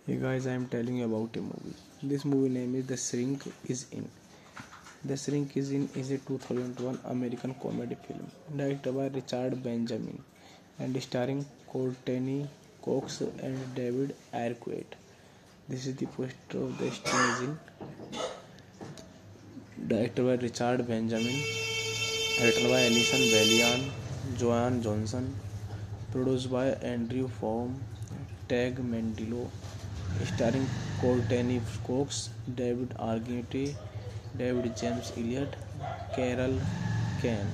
Hey guys, I am telling you about a movie. This movie name is The Shrink Is In. The Shrink Is In is a 2001 American comedy film directed by Richard Benjamin and starring Courtney Cox and David Arquette. This is the poster of The Shrink Is In. Director by Richard Benjamin, editor by Alison वेलियान, Joanne Johnson, produce by Andrew Form, Tag Mendillo, starring Courteney Cox, David Arquette, David James Elliott, Carol Kane,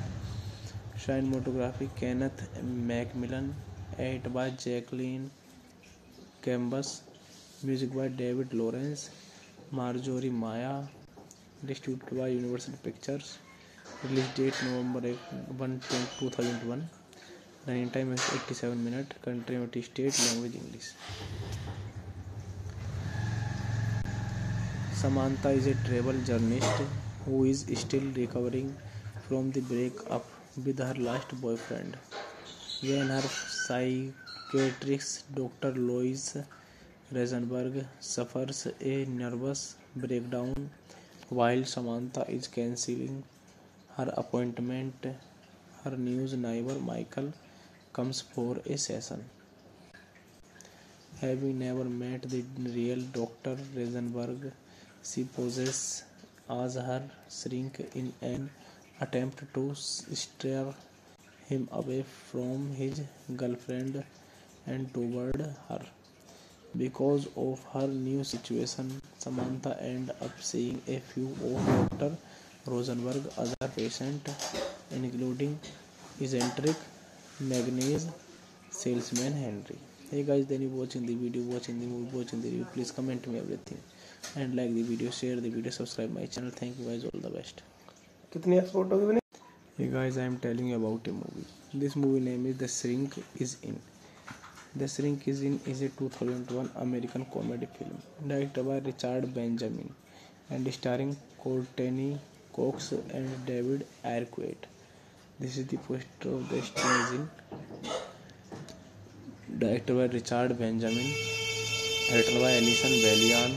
cinematography Kenneth Macmillan, edit by Jacqueline कैम्बस, music by David Lawrence, Marjorie Maya, distributed by Universal Pictures, release date November 1, 2001, running time 87 minute, country United State, language English. Samantha is a travel journalist who is still recovering from the breakup with her last boyfriend. When her psychiatrist Dr. Louise Rosenberg suffers a nervous breakdown while Samantha is cancelling her appointment, her new neighbor Michael comes for a session. Having never met the real Dr. Rosenberg, she poses as her shrink in an attempt to steer him away from his girlfriend and toward her. Because of her new situation, Samantha ends up seeing a few of Dr. Rosenberg's other patients, including eccentric magnesium salesman Henry. Hey guys, then you watching the video, watching the movie, watching the review. Please comment me everything and like the video, share the video, subscribe my channel. Thank you guys, all the best. कितनी photo बने? Hey guys, I am telling you about a movie. This movie name is The Shrink Is In. The Shrink Is In is a 2001 American comedy film directed by Richard Benjamin and starring Courtney Cox and David Arquette. This is the poster of The Shrink Is In. Directed by Richard Benjamin, edited by Alison Valian,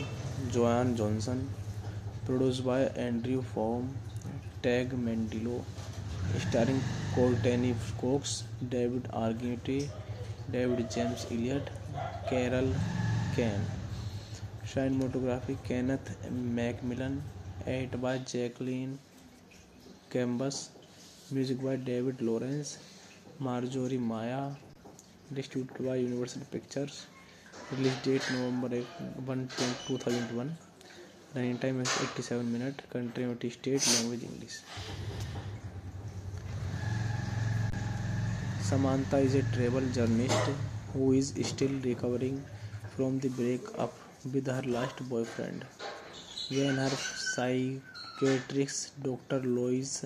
Joanne Johnson, produced by Andrew Form, Tag Mendilo, starring Courtney Cox, David Arquette, David James Elliott, Carol Kane, cinematography Kenneth Macmillan, edit by Jacqueline कैम्बस, music by David Lawrence, Marjorie Maya, distributed by Universal Pictures, release date November 1, 2001, running time 87 minute, country United State, language English. Samantha is a travel journalist who is still recovering from the breakup with her last boyfriend. When her psychiatrist Dr. Louise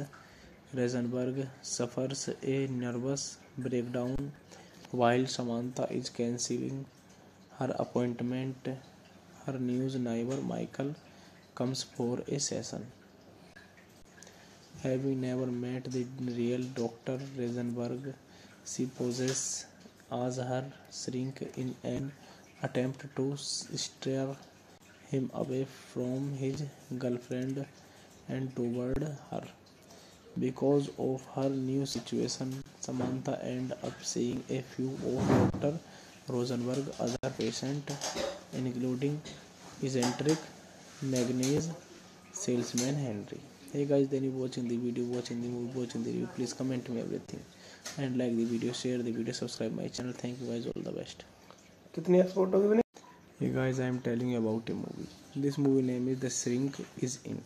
Rosenberg suffers a nervous breakdown while Samantha is cancelling her appointment, her new neighbor Michael comes for a session. Having never met the real Dr. Reisenberg, she possesses as her shrink in an attempt to steer him away from his girlfriend and toward her. Because of her new situation, Samantha ends up seeing a few of Dr. Rosenberg's other patients, including eccentric magnesium salesman Henry. Hey guys, then you watching the video, watching the movie, watching the review. Please comment me everything and like the video, share the video, subscribe my channel. Thank you guys, all the best. कितनी export होगी बने? Hey guys, I am telling you about a movie. This movie name is The Shrink Is In.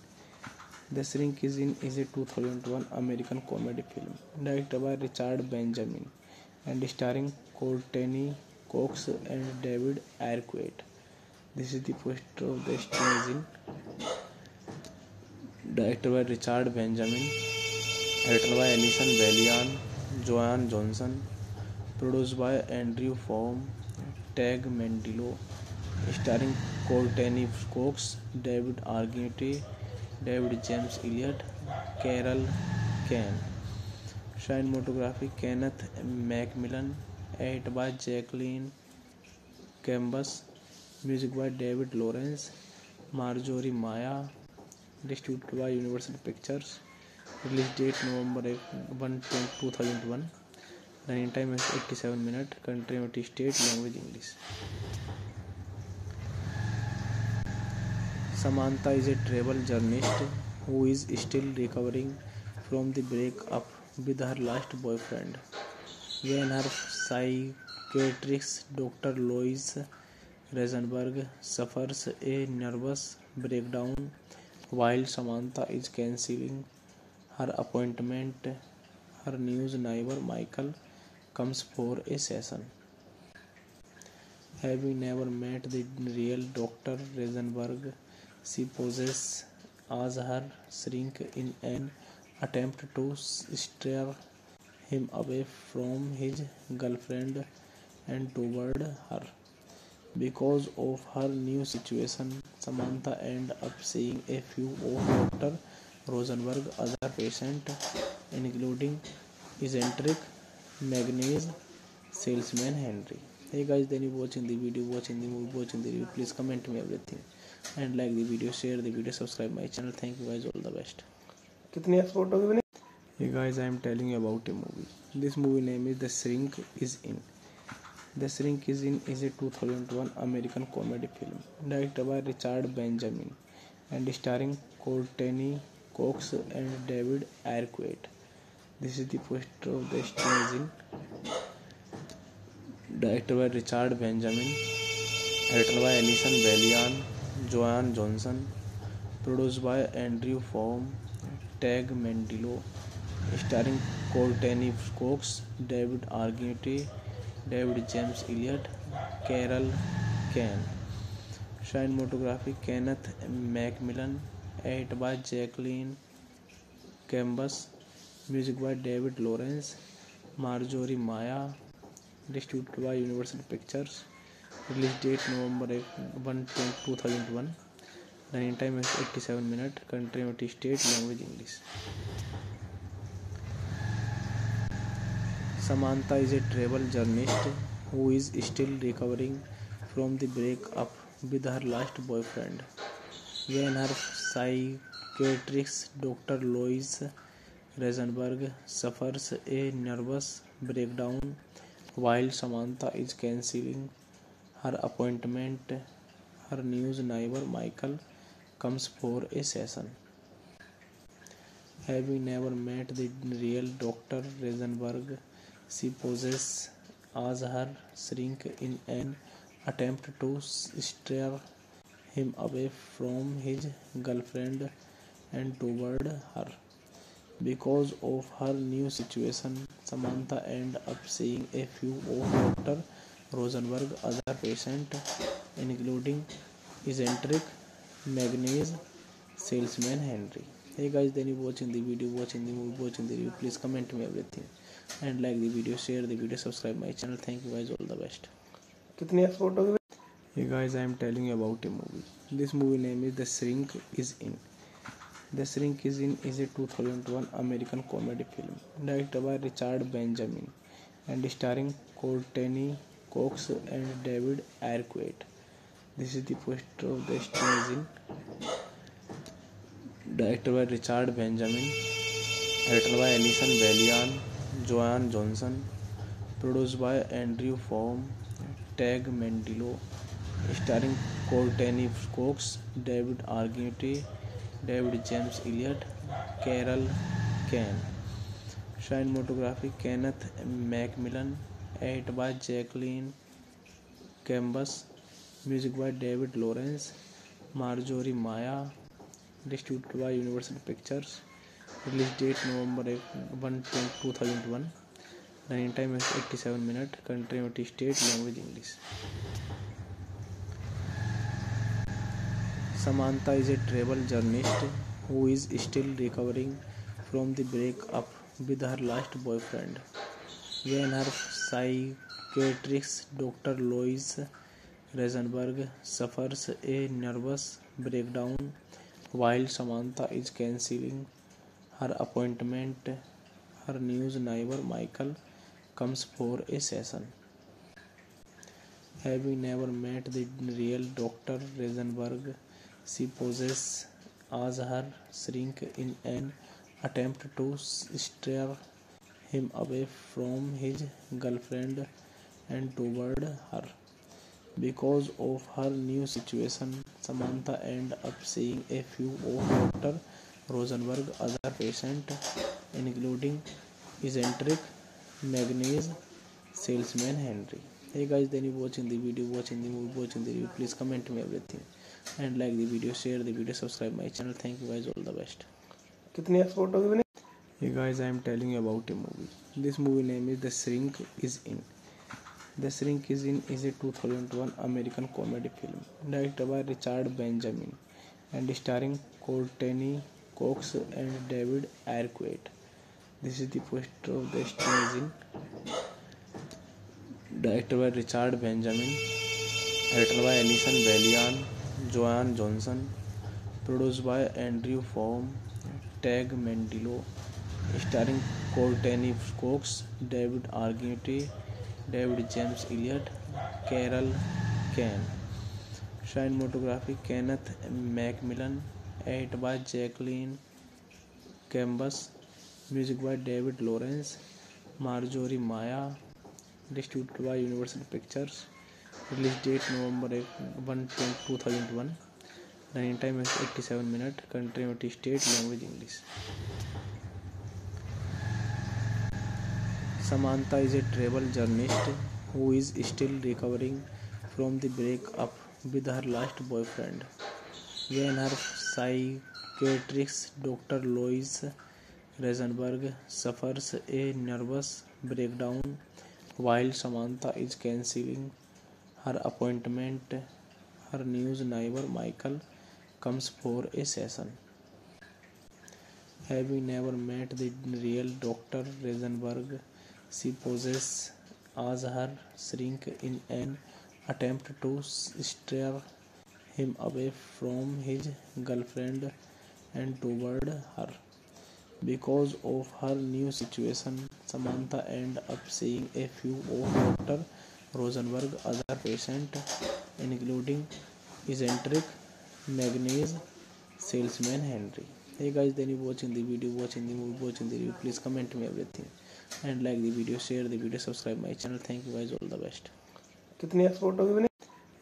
The Shrink Is In is a 2001 American comedy film directed by Richard Benjamin and starring Courtney Cox and David Arquette. This is the poster of The Shrink Is In. Director by Richard Benjamin, editor by Alison वेलियान, Joanne Johnson, produce by Andrew Form, Tag Mendillo, starring Courteney Cox, David Arquette, David James Elliott, Carol Kane, cinematography Kenneth Macmillan, edit by Jacqueline कैम्बस, music by David Lawrence, Marjorie Maya, distributed by Universal Pictures, release date November 1, 2001, running time 87 minute, country United State, language English. Samantha is a travel journalist who is still recovering from the breakup with her last boyfriend when her psychiatrist Dr. Louise Reisenberg suffers a nervous breakdown while Samantha is cancelling her appointment. Her new neighbor Michael comes for a session. Having never met the real Dr. Reisenberg, she poses as her shrink in an attempt to steer him away from his girlfriend and toward her. Because of her new situation, Samantha ends up seeing a few of Dr. Rosenberg's other patients, including eccentric magnesium salesman Henry. Hey guys, then you watching the video, watching the movie, watching the review. Please comment me everything and like the video, share the video, subscribe my channel. Thank you guys, all the best. कितनी export होगी बने? Hey guys, I am telling you about a movie. This movie name is The Shrink Is In. The Shrink Is In is a 2001 American comedy film directed by Richard Benjamin and starring Courtney Cox and David Arquette. This is the poster of The Shrink Is In. Directed by Richard Benjamin, edited by Alison Bellian, Joanne Johnson, produced by Andrew Form, Tag Mendilo, starring Courtney Cox, David Arquette, David James Elliott, Carol Kane, cinematography Kenneth Macmillan, edit by Jacqueline कैम्बस, music by David Lawrence, Marjorie Maya, distributed by Universal Pictures, release date November 1, 2001, running time 87 minute, country United State, language English. Samantha is a travel journalist who is still recovering from the breakup with her last boyfriend when her psychiatrist Dr. Louise Reisenberg suffers a nervous breakdown while Samantha is cancelling her appointment. Her new neighbor Michael comes for a session. Having never met the real Dr. Reisenberg, she poses as her shrink in an attempt to steer him away from his girlfriend and toward her. Because of her new situation, Samantha ends up seeing a few of Dr. Rosenberg's other patients, including eccentric magnesium salesman Henry. Hey guys, then you watching the video, watching the movie, watching the review. Please comment me everything and like the video, share the video, subscribe my channel. Thank you guys, all the best. कितनी export होगी? Hey guys, I am telling you about a movie. This movie name is The Shrink Is In. The Shrink is a 2001 American comedy film directed by Richard Benjamin and starring Courtney Cox and David Arquette. This is the poster of The Shrink directed by Richard Benjamin, written by Alison Bellion, Joanne Johnson, produced by Andrew Form, Tag Mendilo, starring Courtney Cox, David Arquette, David James Elliott, Carol Kane. Cinematography Kenneth Macmillan, edited by Jacqueline Cambus, music by David Lawrence, Marjorie Maya, distributed by Universal Pictures. Release date November 1, 2001. Running time is 87 minutes. Country United States. Language English. Samantha is a travel journalist who is still recovering from the breakup with her last boyfriend. When her psychiatrist Dr. Lois Reisenberg suffers a nervous breakdown while Samantha is cancelling her appointment, her news neighbor Michael comes for a session. Having never met the real Dr. Reisenberg, she poses as her shrink in an attempt to steer him away from his girlfriend and toward her. Because of her new situation, Samantha ends up seeing a few of Dr. Rosenberg's other patients, including eccentric magnesium salesman Henry. Hey guys, then you watching the video, watching the movie, watching the review. Please comment me everything and like the video, share the video, subscribe my channel. Thank you guys, all the best. Hey guys, I am telling you about a movie. This movie name is The Shrink is In. The Shrink is In is a 2001 American comedy film directed by Richard Benjamin and starring Courtney Cox and David Arquette. This is the poster of The Shrink is In, directed by Richard Benjamin, written by Alison Bellion, Joanne Johnson, produced by Andrew Form, Tag Mendilo, starring Courtney Cox, David Arquette, David James Elliott, Carol Kane. Cinematography Kenneth Macmillan, edited by Jacqueline Cambus, music by David Lawrence, Marjorie Maya, distributed by Universal Pictures. Release date November 1, 2001. Running time is 87 minutes. Country United States. Language English. Samantha is a travel journalist who is still recovering from the breakup with her last boyfriend. When her psychiatrist Dr. Lois Reisenberg suffers a nervous breakdown while Samantha is cancelling her appointment, her news neighbor Michael comes for a session. Having never met the real Dr. Reisenberg, she poses as her shrink in an attempt to steer him away from his girlfriend and toward her. Because of her new situation, Samantha ends up seeing a few of Dr. Rosenberg's other patients, including eccentric magnesium salesman Henry. Hey guys, then you watching the video, watching the movie, watching the review. Please comment me everything and like the video, share the video, subscribe my channel. Thank you guys, all the best.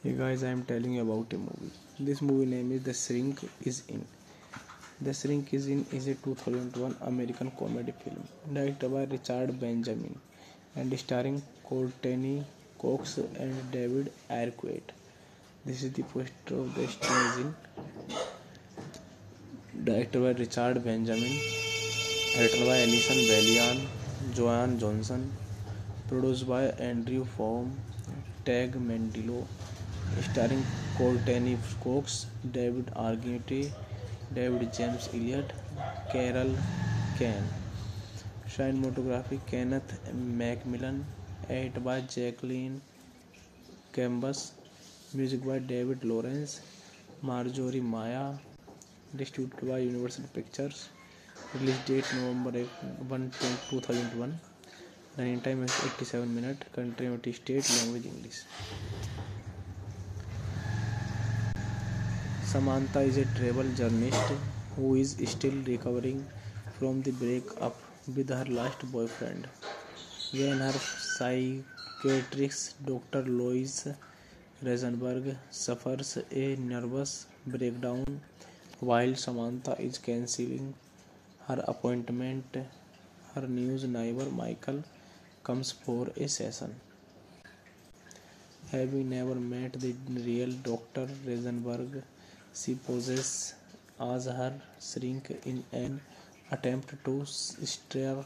Hey guys, I am telling you about a movie. This movie name is The Shrink is In. The Shrink is In is a 2001 American comedy film directed by Richard Benjamin and starring Courtney Cox and David Arquette. This is the poster of The Shrink is In, directed by Richard Benjamin, written by Alison Bellion, Joanne Johnson, produced by Andrew Form, Tag Mendilo, starring Courtney Cox, David Arquette, David James Elliott, Carol Kane. Cinematography Kenneth Macmillan, edited by Jacqueline Cambus, music by David Lawrence, Marjorie Maya, distributed by Universal Pictures. Release date November 1, 2001। Running time 87 minute. Country United State. Language English. Samantha is a travel journalist who is still recovering from the breakup with her last boyfriend. When her psychiatrist Dr. Louise Rosenberg suffers a nervous breakdown while Samantha is cancelling her appointment, her new neighbor Michael comes for a session. Having never met the real Dr. Rosenberg, she poses as her shrink in an attempt to steer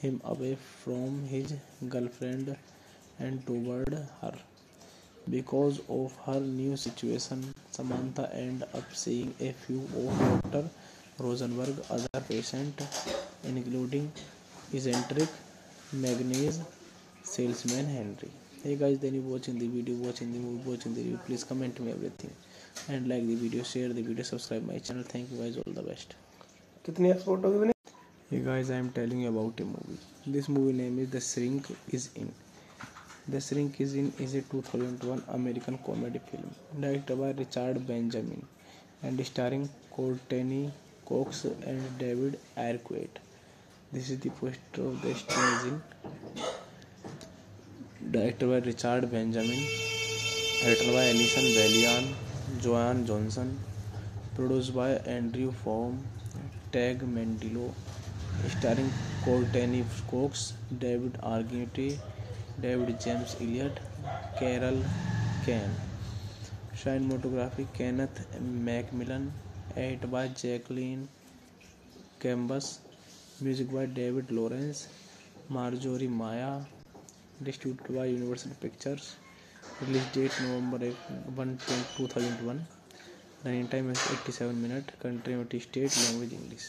him away from his girlfriend and toward her. Because of her new situation, Samantha ends up seeing a few of Dr. Rosenberg's other patients, including eccentric magnesium salesman Henry. Hey guys, then you watching the video, watching the movie, watching the review. Please comment me everything. And like the video, share the video, subscribe my channel. Thank you guys, all the best. कितनी export होगी? Hey guys, I am telling you about a movie. This movie name is The Shrink is In. The Shrink is In is a 2001 American comedy film directed by Richard Benjamin and starring Courtney Cox and David Arquette. This is the poster of The Shrink is In, directed by Richard Benjamin, written by Alison Bellion, Joanne Johnson, produced by Andrew Form, Tag Mendilo, starring Courtney Cox, David Arquette, David James Elliott, Carol Kane. Cinematography Kenneth Macmillan, edited by Jacqueline Cambus, music by David Lawrence, Marjorie Maya, distributed by Universal Pictures. Release date November 1, 2001। Running time 87 minute. Country United State. Language English.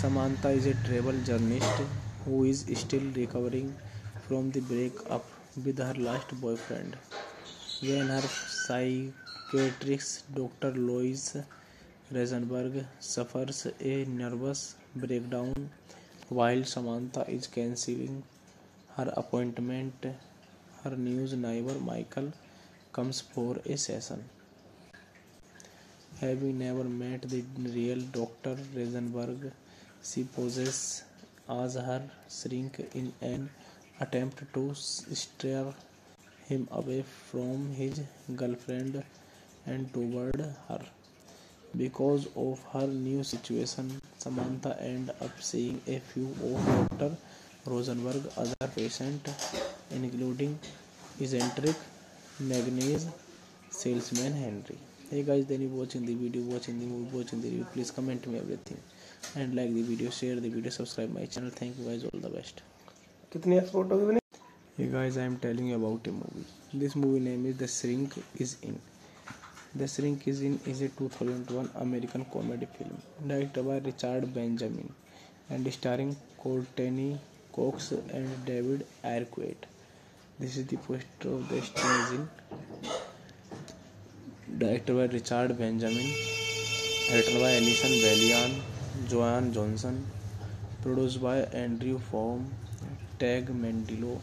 Samantha is a travel journalist who is still recovering from the breakup with her last boyfriend. When her psychiatrist Dr. Louise Rosenberg suffers a nervous breakdown while Samantha is cancelling her appointment, her new neighbor Michael comes for a session. Having never met the real Dr. Rosenberg, she poses as her shrink in an attempt to steer him away from his girlfriend and toward her. Because of her new situation, Samantha ends up seeing a few of Dr. Rosenberg other patient, including eccentric magnesium salesman Henry. Hey guys, then you watching the video, watching the movie, watching the review. Please comment me everything. And like the video, share the video, subscribe my channel. Thank you guys, all the best. कितनी export होगी बने? Hey guys, I am telling you about a movie. This movie name is The Shrink is In. The Shrink is In is a 2001 American comedy film directed by Richard Benjamin and starring Courtney Cox and David Arquette. This is the poster of The Shrink is In, directed by Richard Benjamin, written by Alison Bellion, Joanne Johnson, produced by Andrew Form, Tag Mendilo,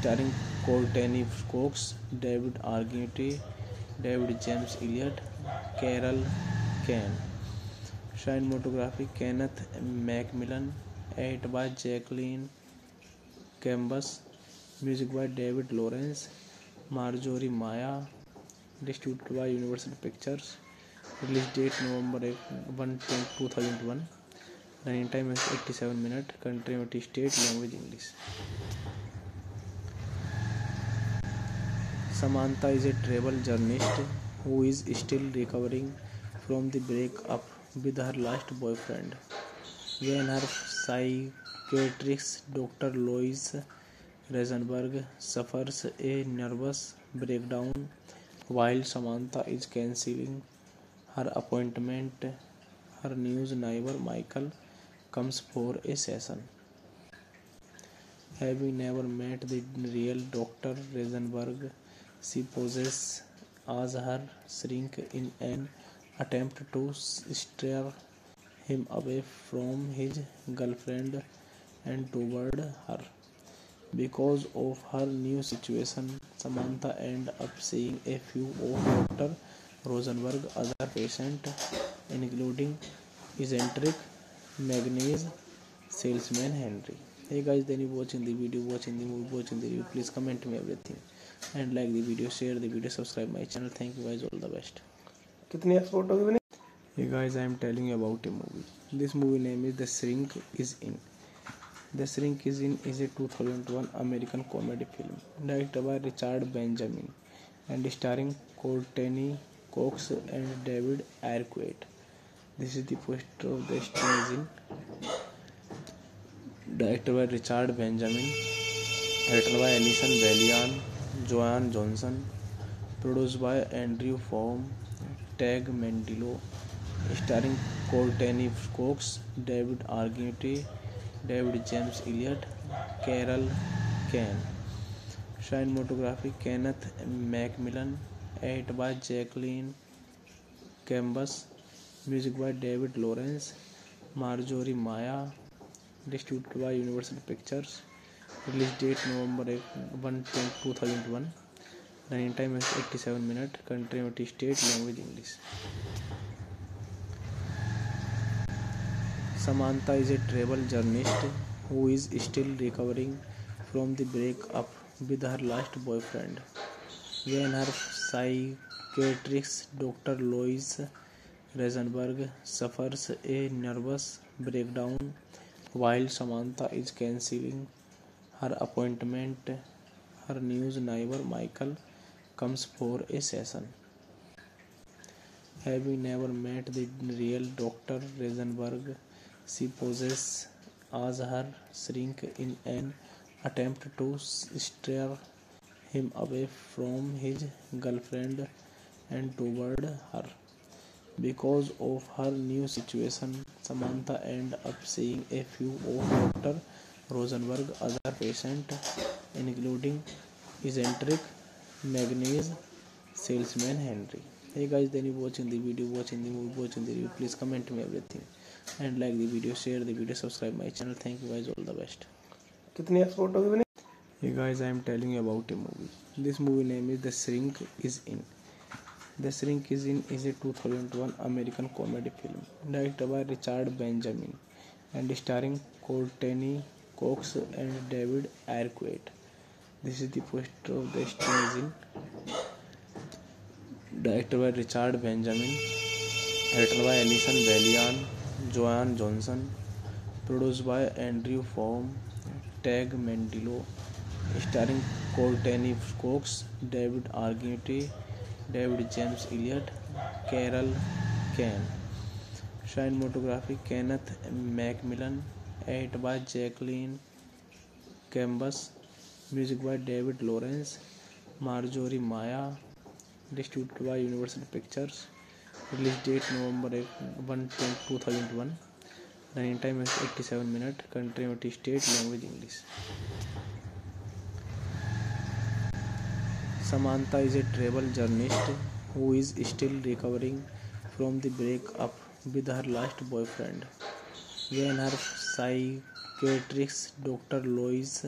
starring Courtney Cox, David Arquette, David James Elliott, Carol Kane. Cinematography Kenneth Macmillan, edited by Jacqueline Cambus, music by David Lawrence, Marjorie Maya, distributed by Universal Pictures. Release date November 1, 2001. Running time 87 minutes. Country United State. Language English. Samantha is a travel journalist who is still recovering from the breakup with her last boyfriend. When her psychiatrist Dr. Louise Rosenberg suffers a nervous breakdown while Samantha is cancelling her appointment, her new neighbor Michael comes for a session. Having never met the real Dr. Rosenberg, she poses Azhar shrink in an attempt to steer him away from his girlfriend and toward her. Because of her new situation, Samantha ended up seeing a few of Dr. Rosenberg's other patients, including eccentric manganese salesman Henry. Hey guys, then you watching the video, watching the movie, watching the review. Please comment me everything and like the video, share the video, subscribe my channel. Thank you guys, all the best. कितनी photo भी बनी? Hey guys, I am telling you about a movie. This movie name is The Shrink Is In. The Shrink Is In is a 2001 American comedy film directed by Richard Benjamin and starring Courtney Cox and David Arquette. This is the poster of The Shrink Is In, directed by Richard Benjamin, written by Alison Bellion, Joanne Johnson, produced by Andrew Form, Tag Mendilo, starring Courtney Cox, David Arquette, David James Elliott, Carol Kane, cinematography Kenneth Macmillan, edit by Jacqueline कैम्बस, music by David Lawrence, Marjorie Maya, distributed by Universal Pictures, release date November 1, 2001, running time 87 minute, country में state language English. Samantha is a travel journalist who is still recovering from the breakup with her last boyfriend. When her psychiatrist Dr. Louis Rosenberg suffers a nervous breakdown while Samantha is cancelling her appointment, her new neighbor Michael comes for a session. Having never met the real Dr. Rosenberg, she poses as her shrink in an attempt to steer him away from his girlfriend and toward her. Because of her new situation, Samantha ends up seeing a few of Dr. Rosenberg's other patients, including eccentric manganese salesman Henry. Hey guys, then you watching the video, watching the movie, watching the review. Please comment me everything and like the video, share the video, subscribe my channel. Thank you guys, all the best. कितनी photo भी बनी? Hey guys, I am telling you about a movie. This movie name is The Shrink Is In. The Shrink Is In is a 2001 American comedy film directed by Richard Benjamin and starring Courtney Cox and David Arquette. This is the poster of The Shrink Is In, directed by Richard Benjamin, written by Alison Bellion, Joanne Johnson, produced by Andrew Form, Tag Mendilo, starring Courtney Cox, David Arquette, David James Elliott, Carol Kane, cinematography Kenneth Macmillan, edited by Jacqueline Cambus, music by David Lawrence, Marjorie Maya, distributed by Universal Pictures. Release date November 1, 2001, running time 87 minute, country में state language English. Samantha is a travel journalist who is still recovering from the breakup with her last boyfriend. When her psychiatrist Dr. Louis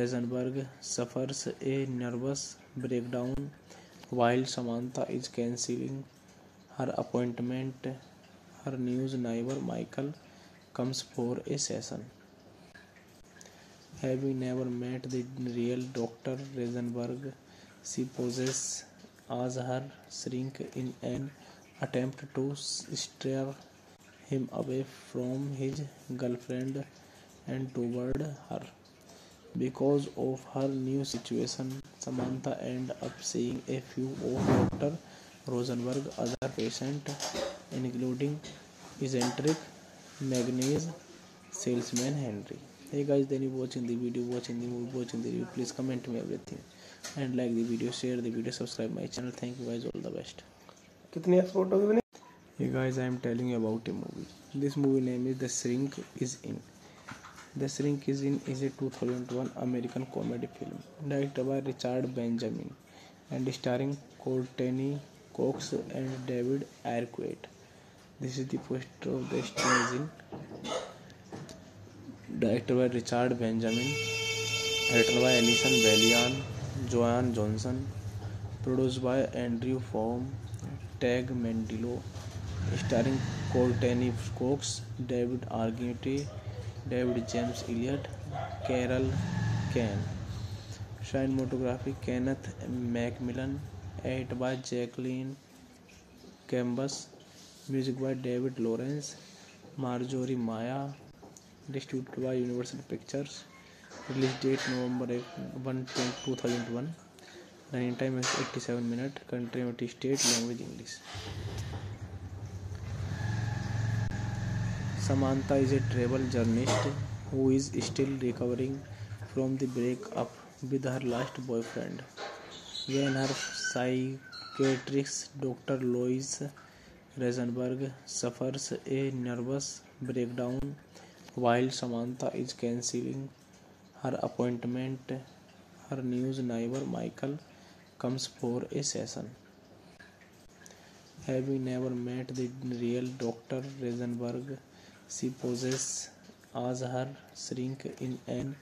Rosenberg suffers a nervous breakdown while Samantha is cancelling her appointment, her new neighbor Michael comes for a session. Having never met the real Dr. Rosenberg, she poses as her shrink in an attempt to steer him away from his girlfriend and toward her. Because of her new situation, Samantha ends up seeing a few of Dr. Rosenberg other patient, including eccentric manganese salesman Henry. Hey guys, then you watching the video, watching the movie, watching the review. Please comment me everything and like the video, share the video, subscribe my channel. Thank you guys, all the best. कितनी photo भी बनी? Hey guys, I am telling you about a movie. This movie name is The Shrink Is In. The Shrink Is In is a 2001 American comedy film directed by Richard Benjamin and starring Courtney Cox and David Arquette. This is the poster of the stage, directed by Richard Benjamin, written by Alison Bellion, Joanne Johnson, produced by Andrew Form, Tag Mendilo, starring Courtney Cox, David Arquette, David James Elliott, Carol Kane. Cinematography Kenneth Macmillan, edited by Jacqueline Cambus, music by David Lawrence, Marjorie Maya, distributed by Universal Pictures, release date November 1, 2001, running time is 87 minutes, country United States, language English. Samantha is a travel journalist who is still recovering from the breakup with her last boyfriend. When her psychiatrist Dr. Louise Rosenberg suffers a nervous breakdown while Samantha is cancelling her appointment, her news neighbor Michael comes for a session. Having never met the real Dr. Rosenberg, she poses as her shrink in an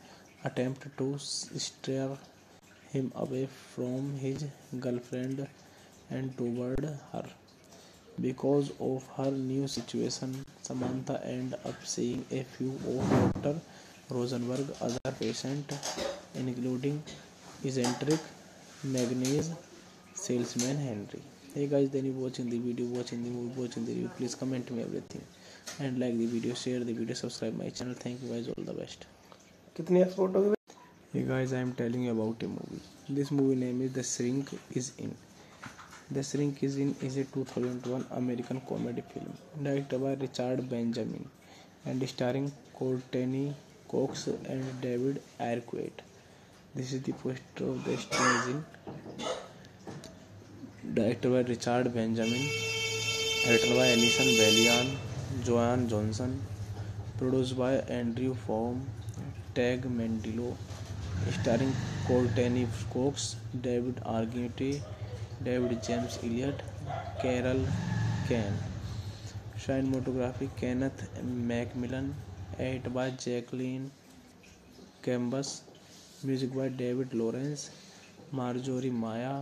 attempt to steer him away from his girlfriend and toward her. Because of her new situation, Samantha ends up seeing a few of Dr. Rosenberg's other patients, including eccentric magnesium salesman Henry. Hey guys, then you watching the video, watching the movie, watching the review. Please comment me everything and like the video, share the video, subscribe my channel. Thank you guys, all the best. कितनी effort होगी? Hey guys, I am telling you about a movie. This movie name is The Shrink Is In. The Shrink Is In is a 2001 American comedy film directed by Richard Benjamin and starring Courtney Cox and David Arquette. This is the poster of The Shrink Is In, directed by Richard Benjamin, written by Alison Bellion, Joanne Johnson, produced by Andrew Form, Tag Mendilo, starring Courtney Cox, David Arquette, David James Elliott, Carol Kane. Cinematography Kenneth Macmillan, edited by Jacqueline Cambus, music by David Lawrence, Marjorie Maya,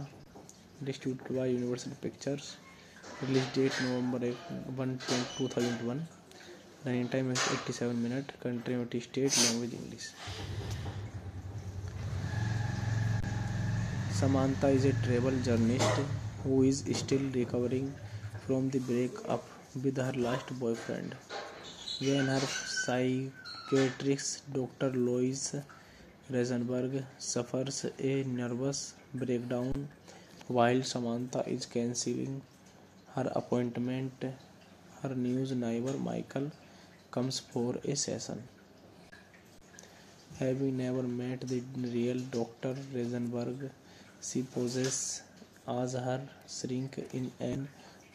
distributed by Universal Pictures. Release date November 1, 2001. Running time is 87 minutes. Country United States. Language English. Samantha is a travel journalist who is still recovering from the breakup with her last boyfriend. When her psychiatrist Dr. Louise Rosenberg suffers a nervous breakdown while Samantha is cancelling her appointment, her news neighbor Michael comes for a session. Having never met the real Dr. Rosenberg, she poses as her shrink in an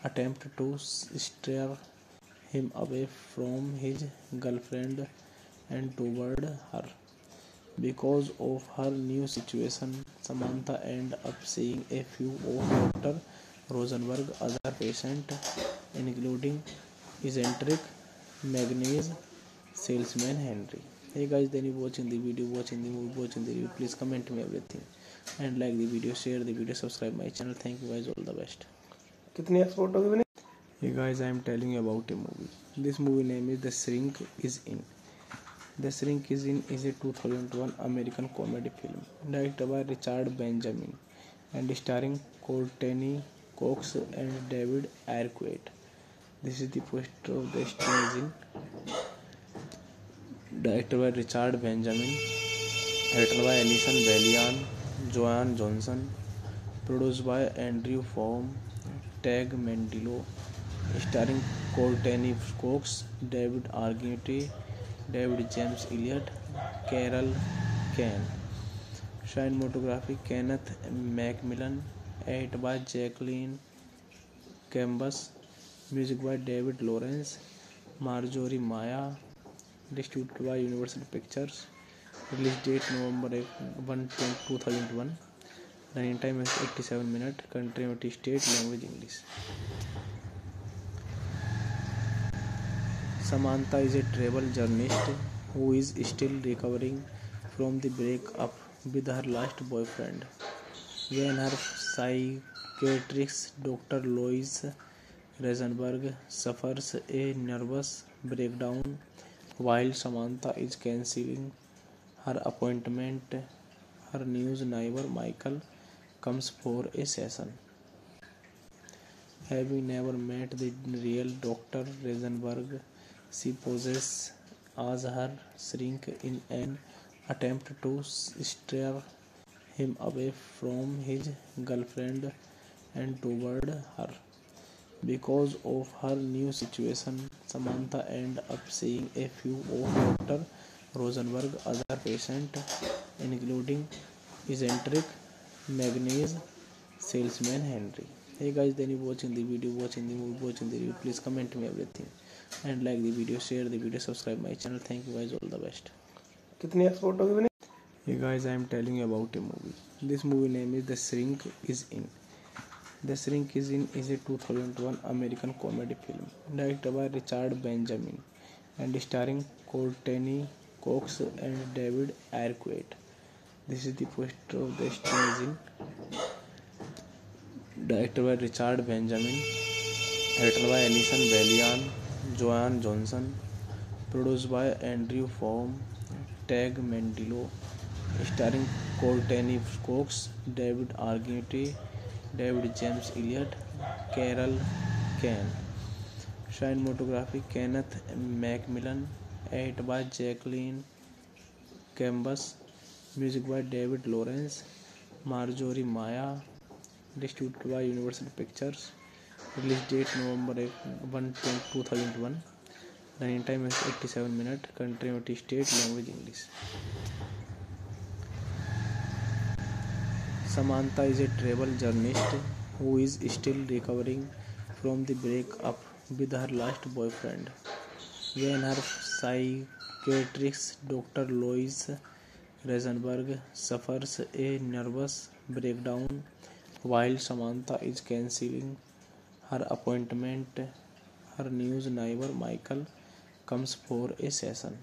attempt to steer him away from his girlfriend and toward her. Because of her new situation, Samantha ends up seeing a few of Dr. Rosenberg's other patients, including eccentric magnesium salesman Henry. Hey guys, then you watching the video, watching the movie, watching the review. Please comment me everything and like the video, share the video, subscribe my channel. Thank you guys, all the best. कितनी effort होगी? Hey guys, I am telling you about a movie. This movie name is The Shrink Is In. The Shrink Is In is a 2001 American comedy film directed by Richard Benjamin and starring Courtney Cox and David Arquette. This is the poster of The Shrink Is In, directed by Richard Benjamin, written by Alison Bellion, Joanne Johnson, produced by Andrew Form, Tag Mendilo, starring Courtney Cox, David Arquette, David James Elliott, Carol Kane. Cinematography Kenneth Macmillan, edited by Jacqueline Cambus, music by David Lawrence, Marjorie Maya, distributed by Universal Pictures. Release date November 1, 2001. Running time is 87 minutes. Country, state, language, English. Samantha is a travel journalist who is still recovering from the breakup with her last boyfriend. When her psychiatrist, Dr. Louise Rosenberg, suffers a nervous breakdown while Samantha is cancelling her appointment, her news neighbor Michael comes for a session. Having never met the real Dr. Rosenberg, she poses as her shrink in an attempt to steer him away from his girlfriend and toward her. Because of her new situation, Samantha ends up seeing a few of Dr. Rosenberg's other patients, including eccentric magnesium salesman Henry. Hey guys, then you watching the video, watching the movie, watching the review. Please comment me everything and like the video, share the video, subscribe my channel. Thank you guys, all the best. कितनी export होगी मैंने? Hey guys, I am telling you about a movie. This movie name is The Shrink is In. The Shrink is In is a 2001 American comedy film directed by Richard Benjamin and starring Courtney Cox and David Arquette. This is the poster of The Shrink is In, directed by Richard Benjamin, written by Alison Bellion, Joanne Johnson, produced by Andrew Form, Tag Mendilo, starring Courtney Cox, David Arquette, David James Elliott, Carol Kane. Cinematography Kenneth Macmillan, edited by Jacqueline Cambus, music by David Lawrence, Marjorie Maya, distributed by Universal Pictures. Release date November 1, 2001. Running time is 87 minutes. Country, state, language, English. Samantha is a travel journalist who is still recovering from the breakup with her last boyfriend. When her psychiatrist, Dr. Louise Rosenberg, suffers a nervous breakdown while Samantha is cancelling her appointment, her news neighbor Michael comes for a session.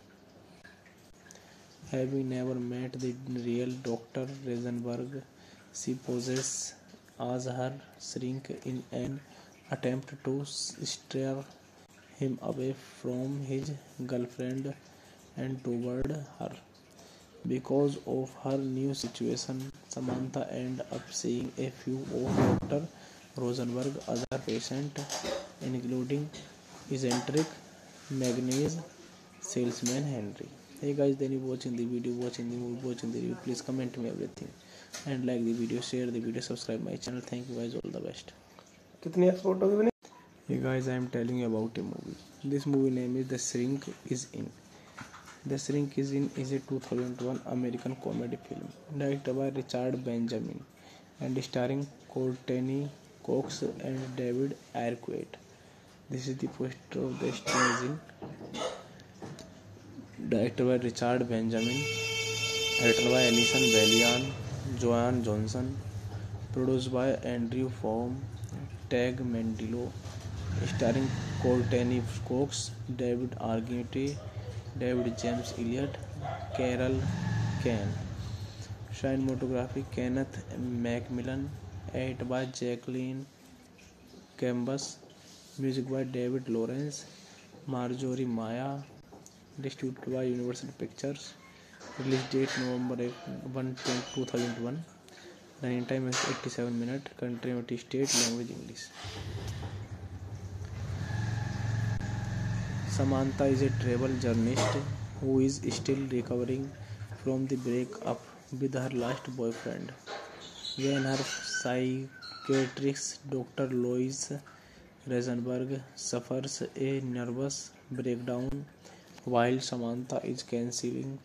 Having never met the real Dr. Rosenberg, she poses as her shrink in an attempt to steer him away from his girlfriend and toward her. Because of her new situation, Samantha ends up seeing a few of Dr. Rosenberg's other patients, including eccentric magnesium salesman Henry. Hey guys, then you watching the video, watching the movie, watching the review. Please comment me everything and like the video, share the video, subscribe my channel. Thank you guys, all the best. कितनी export होगी मैंने? Hey guys, I am telling you about a movie. This movie name is The Shrink is In. The Shrink is In is a 2001 American comedy film directed by Richard Benjamin and starring Courtney Cox and David Arquette. This is the poster of The Shrink is In, directed by Richard Benjamin, written by Alison Bellion, Joanne Johnson, produced by Andrew Form, Tag Mendilo, starring Courtney Cox, David Arquette, David James Elliott, Carol Kane. Cinematography Kenneth Macmillan, edited by Jacqueline Cambus, music by David Lawrence, Marjorie Maya, distributed by Universal Pictures. Release date November 1, 2001. Running time is 87 minutes. Country, state, language, English. Samantha is a travel journalist who is still recovering from the breakup with her last boyfriend. When her psychiatrist, Dr. Louise Rosenberg, suffers a nervous breakdown while Samantha is cancelling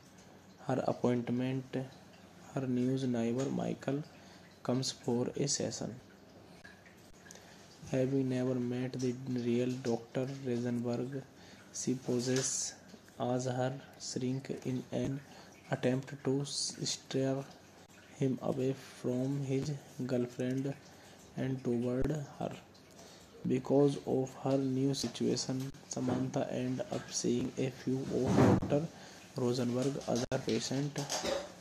her appointment, her news neighbor Michael comes for a session. Having never met the real Dr. Rosenberg, she poses as her shrink in an attempt to steer him away from his girlfriend and toward her. Because of her new situation, Samantha ended up seeing a few of Dr. Rosenberg's other patients,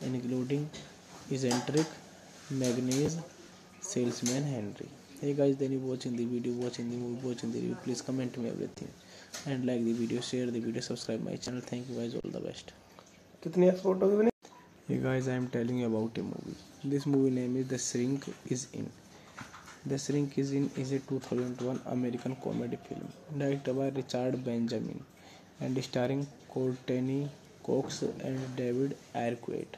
including eccentric magazine salesman Henry. Hey guys, then you watching the video, watching the movie, watching the review. Please comment me everything and like the video, share the video, subscribe my channel. Thank you guys, all the best. कितनी export होगी मैंने? Hey guys, I am telling you about a movie. This movie name is The Shrink Is In. The Shrink Is In is a 2001 American comedy film directed by Richard Benjamin and starring Courtney Cox and David Arquette.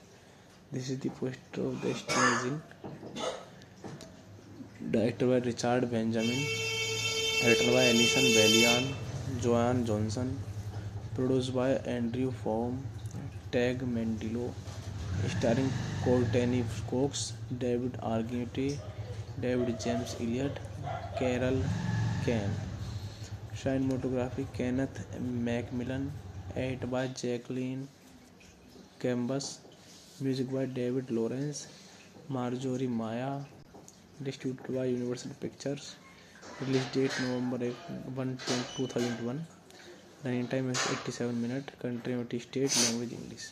This is the poster of The Shrink Is In, directed by Richard Benjamin, written by Alison Bellion, Joanne Johnson, produced by Andrew Form, Tag Mendilo, starring Courtney Cox, David Arquette, David James Elliott, Carol Kane. Cinematography Kenneth Macmillan, edited by Jacqueline Cambus, music by David Lawrence, Marjorie Maya, distributed by Universal Pictures. Release date November 1, 2001. Running time is 87 minutes. Country United States. Language English.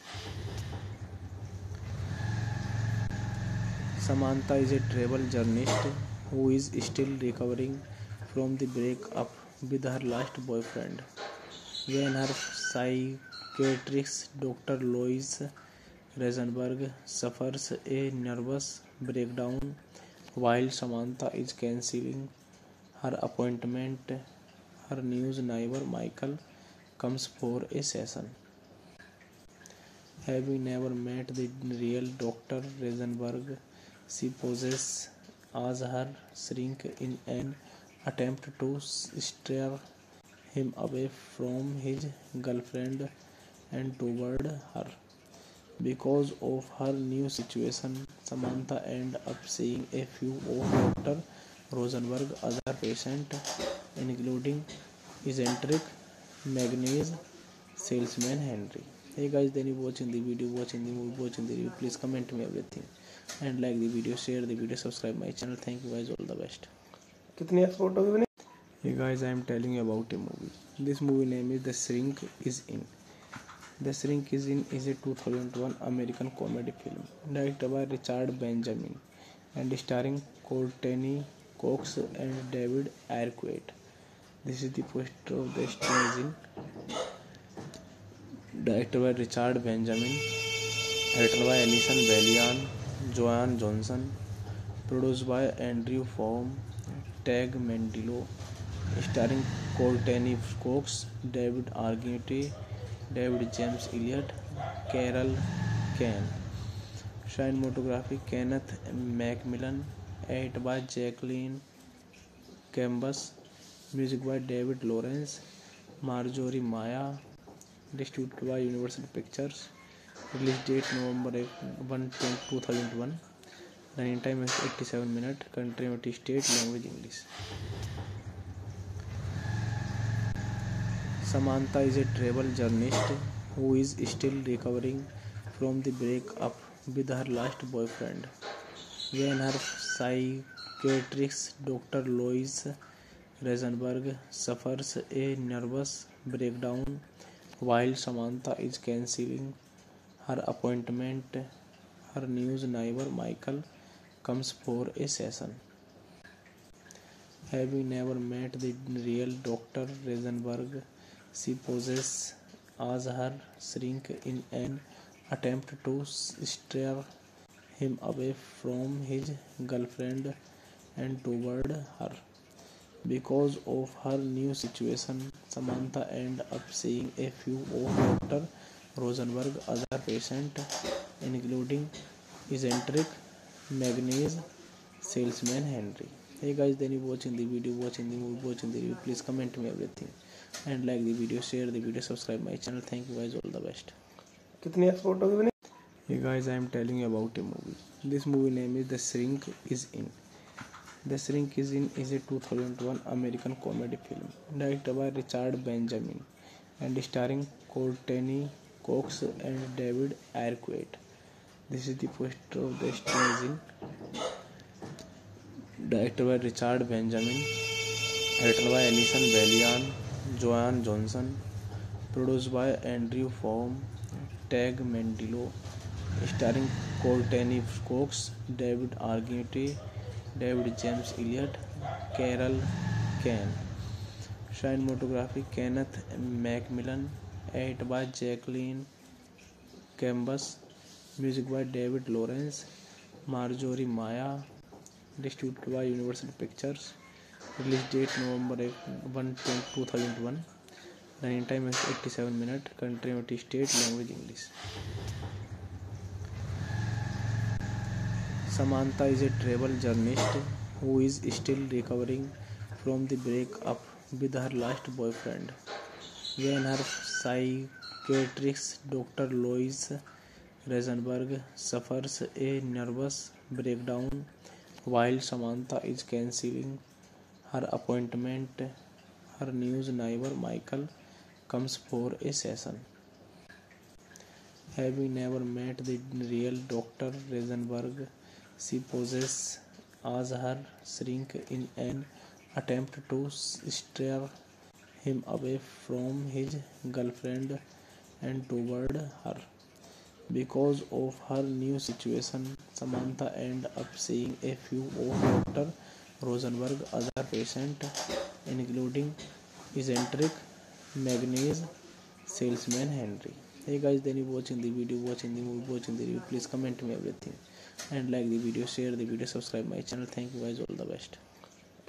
Samantha is a travel journalist who is still recovering from the breakup with her last boyfriend. When her psychiatrist Dr. Louise Rosenberg suffers a nervous breakdown while Samantha is cancelling her appointment, her news neighbor Michael comes for a session. Having never met the real Dr. Rosenberg, she poses as her shrink in an attempt to steer him away from his girlfriend and toward her. Because of her new situation, Samantha ended up seeing a few of Dr. Rosenberg's other patients, including eccentric magazine salesman Henry. Hey guys, then you watching the video, watching the movie, watching the review. Please comment me everything and like the video, share the video, subscribe my channel. Thank you guys, all the best. कितनी export होगी मैंने? Hey guys, I am telling you about a movie. This movie name is The Shrink Is In. The Shrink Is In is a 2001 American comedy film directed by Richard Benjamin and starring Courtney Cox and David Arquette. This is the poster of The Shrink Is In, directed by Richard Benjamin, written by Alison Bellion, Joanne Johnson, produced by Andrew Form, Tag Mendilo, starring Courtney Cox, David Arquette, David James Elliott, Carol Kane. Cinematography Kenneth Macmillan, edited by Jacqueline Cambus, music by David Lawrence, Marjorie Maya, distributed by Universal Pictures. Release date November 1, 2001. Running time is 87 minutes. Country United States. Language English. Samantha is a travel journalist who is still recovering from the breakup with her last boyfriend. When her psychiatrist Dr. Louise Rosenberg suffers a nervous breakdown while Samantha is cancelling her appointment, her news neighbor Michael comes for a session. Having never met the real Dr. Rosenberg, she poses as her shrink in an attempt to steer him away from his girlfriend and toward her. Because of her new situation, Samantha ended up seeing a few of Dr. Rosenberg's other patients, including eccentric magazine salesman Henry. Hey guys, then you watching the video, watching the movie, watching the review. Please comment me everything and like the video, share the video, subscribe my channel. Thank you guys, all the best. कितनी export होगी मैंने? Hey guys, I am telling you about a movie. This movie name is The Shrink Is In. The Shrink Is In is a 2001 American comedy film directed by Richard Benjamin and starring Courtney Cox and David Arquette. This is the poster of the magazine, directed by Richard Benjamin, written by Alison Bellion, Joanne Johnson, produced by Andrew Form, Tag Mendilo, starring Courtney Cox, David Arquette, David James Elliott, Carol Kane. Cinematography Kenneth Macmillan, edited by Jacqueline Cambus, music by David Lawrence, Marjorie Maya, distributed by Universal Pictures. Release date November 1, 2001. Running time is 87 minutes. Country United States. Language English. Samantha is a travel journalist who is still recovering from the breakup with her last boyfriend. When her psychiatrist Dr. Lois Reisenberg suffers a nervous breakdown while Samantha is cancelling her appointment, her news neighbor Michael comes for a session. Having never met the real Dr. Reisenberg, she poses as her shrink in an attempt to steer him away from his girlfriend and toward her. Because of her new situation, Samantha ends up seeing a few of Dr. Rosenberg's other patients, including eccentric magnesium salesman Henry. Hey guys, then you watching the video, watching the movie, watching the review. Please comment me everything and like the video, share the video, subscribe my channel. Thank you guys, all the best.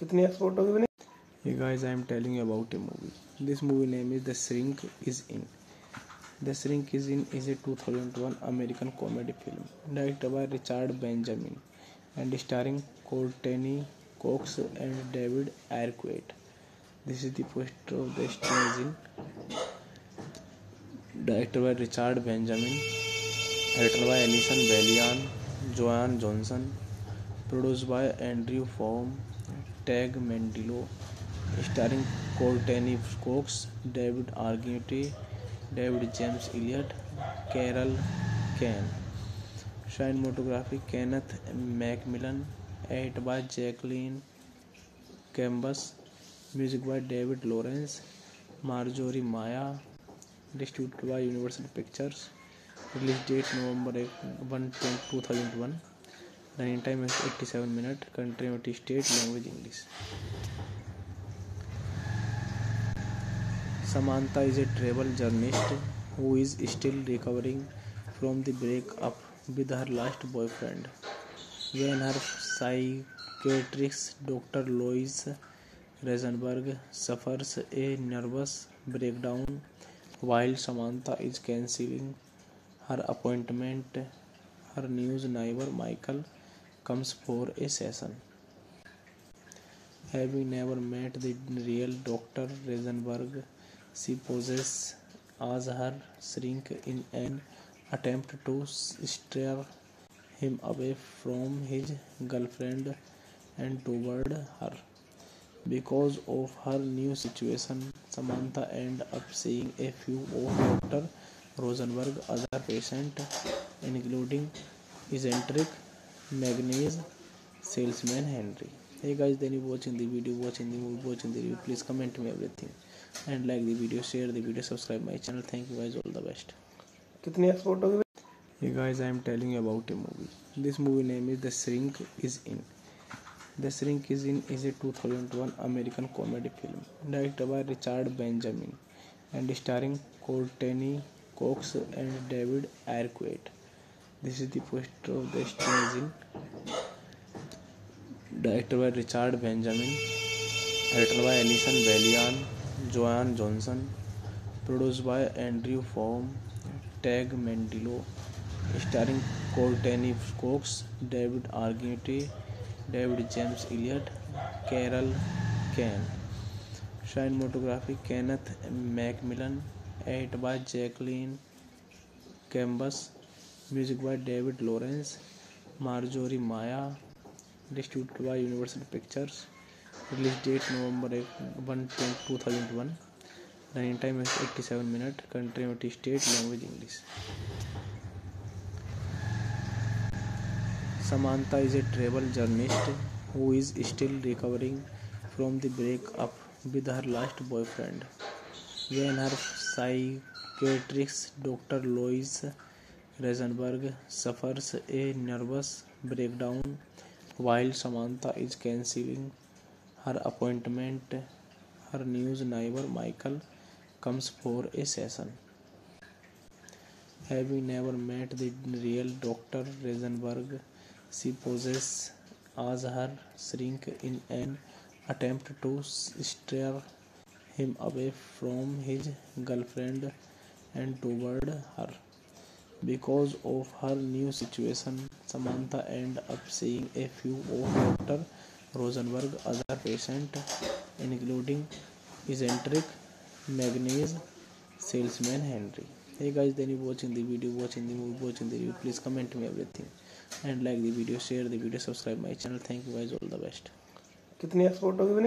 कितनी photo भी बनी? Hey guys, I am telling you about a movie. This movie name is The Shrink is In. The Shrink is In is a 2001 American comedy film directed by Richard Benjamin and starring Courtney Cox and David Arquette. This is the poster of the magazine, directed by Richard Benjamin, written by Alison Bellion, Joanne Johnson, produced by Andrew Form, Tag Mendilo, starring Courtney Cox, David Arquette, David James Elliott, Carol Kane. Cinematography Kenneth Macmillan, edited by Jacqueline Cambus, music by David Lawrence, Marjorie Maya, distributed by Universal Pictures. Release date November 1, 2001. Running time is 87 minutes. Country United States. Language English. Samantha is a travel journalist who is still recovering from the breakup with her last boyfriend. When her psychiatrist Dr. Lois Reisenberg suffers a nervous breakdown while Samantha is cancelling her appointment, her news neighbor Michael comes for a session. Having never met the real Dr. Reisenberg, she poses as her shrink in an attempt to steer him away from his girlfriend and toward her. Because of her new situation, Samantha ends up seeing a few of Dr. Rosenberg's other patients, including eccentric magnesium salesman Henry. Hey guys, then you watching the video, watching the movie, watching the review. Please comment me everything and like the video, share the video, subscribe my channel. Thank you guys, all the best. कितनी export होगी? Hey guys, I am telling you about a movie. This movie name is The Shrink is In. The Shrink is In is a 2001 American comedy film directed by Richard Benjamin and starring Courtney Cox and David Arquette. This is the poster of the magazine, directed by Richard Benjamin, written by Alison Bellion, Joanne Johnson, produced by Andrew Form, Tag Mendilo, starring Courtney Cox, David Arquette, David James Elliott, Carol Kane. Cinematography Kenneth Macmillan, edited by Jacqueline Cambus, music by David Lawrence, Marjorie Maya, distributed by Universal Pictures. Release date November 1, 2001. Running time is 87 minutes. Country United States. Language English. Samantha is a travel journalist who is still recovering from the breakup with her last boyfriend. When her psychiatrist Dr. Louise Rosenberg suffers a nervous breakdown while Samantha is cancelling her appointment, her news neighbor Michael comes for a session. Having never met the real Dr. Rosenberg, she poses as her shrink in an attempt to steer him away from his girlfriend and toward her. Because of her new situation, Samantha ends up seeing a few of Dr. Rosenberg's other patients, including eccentric magnesium salesman Henry. Hey guys, then you watching the video, watching the movie, watching the review. Please comment me everything and like the video, share the video, subscribe my channel. Thank you guys, all the best. कितनी export होगी?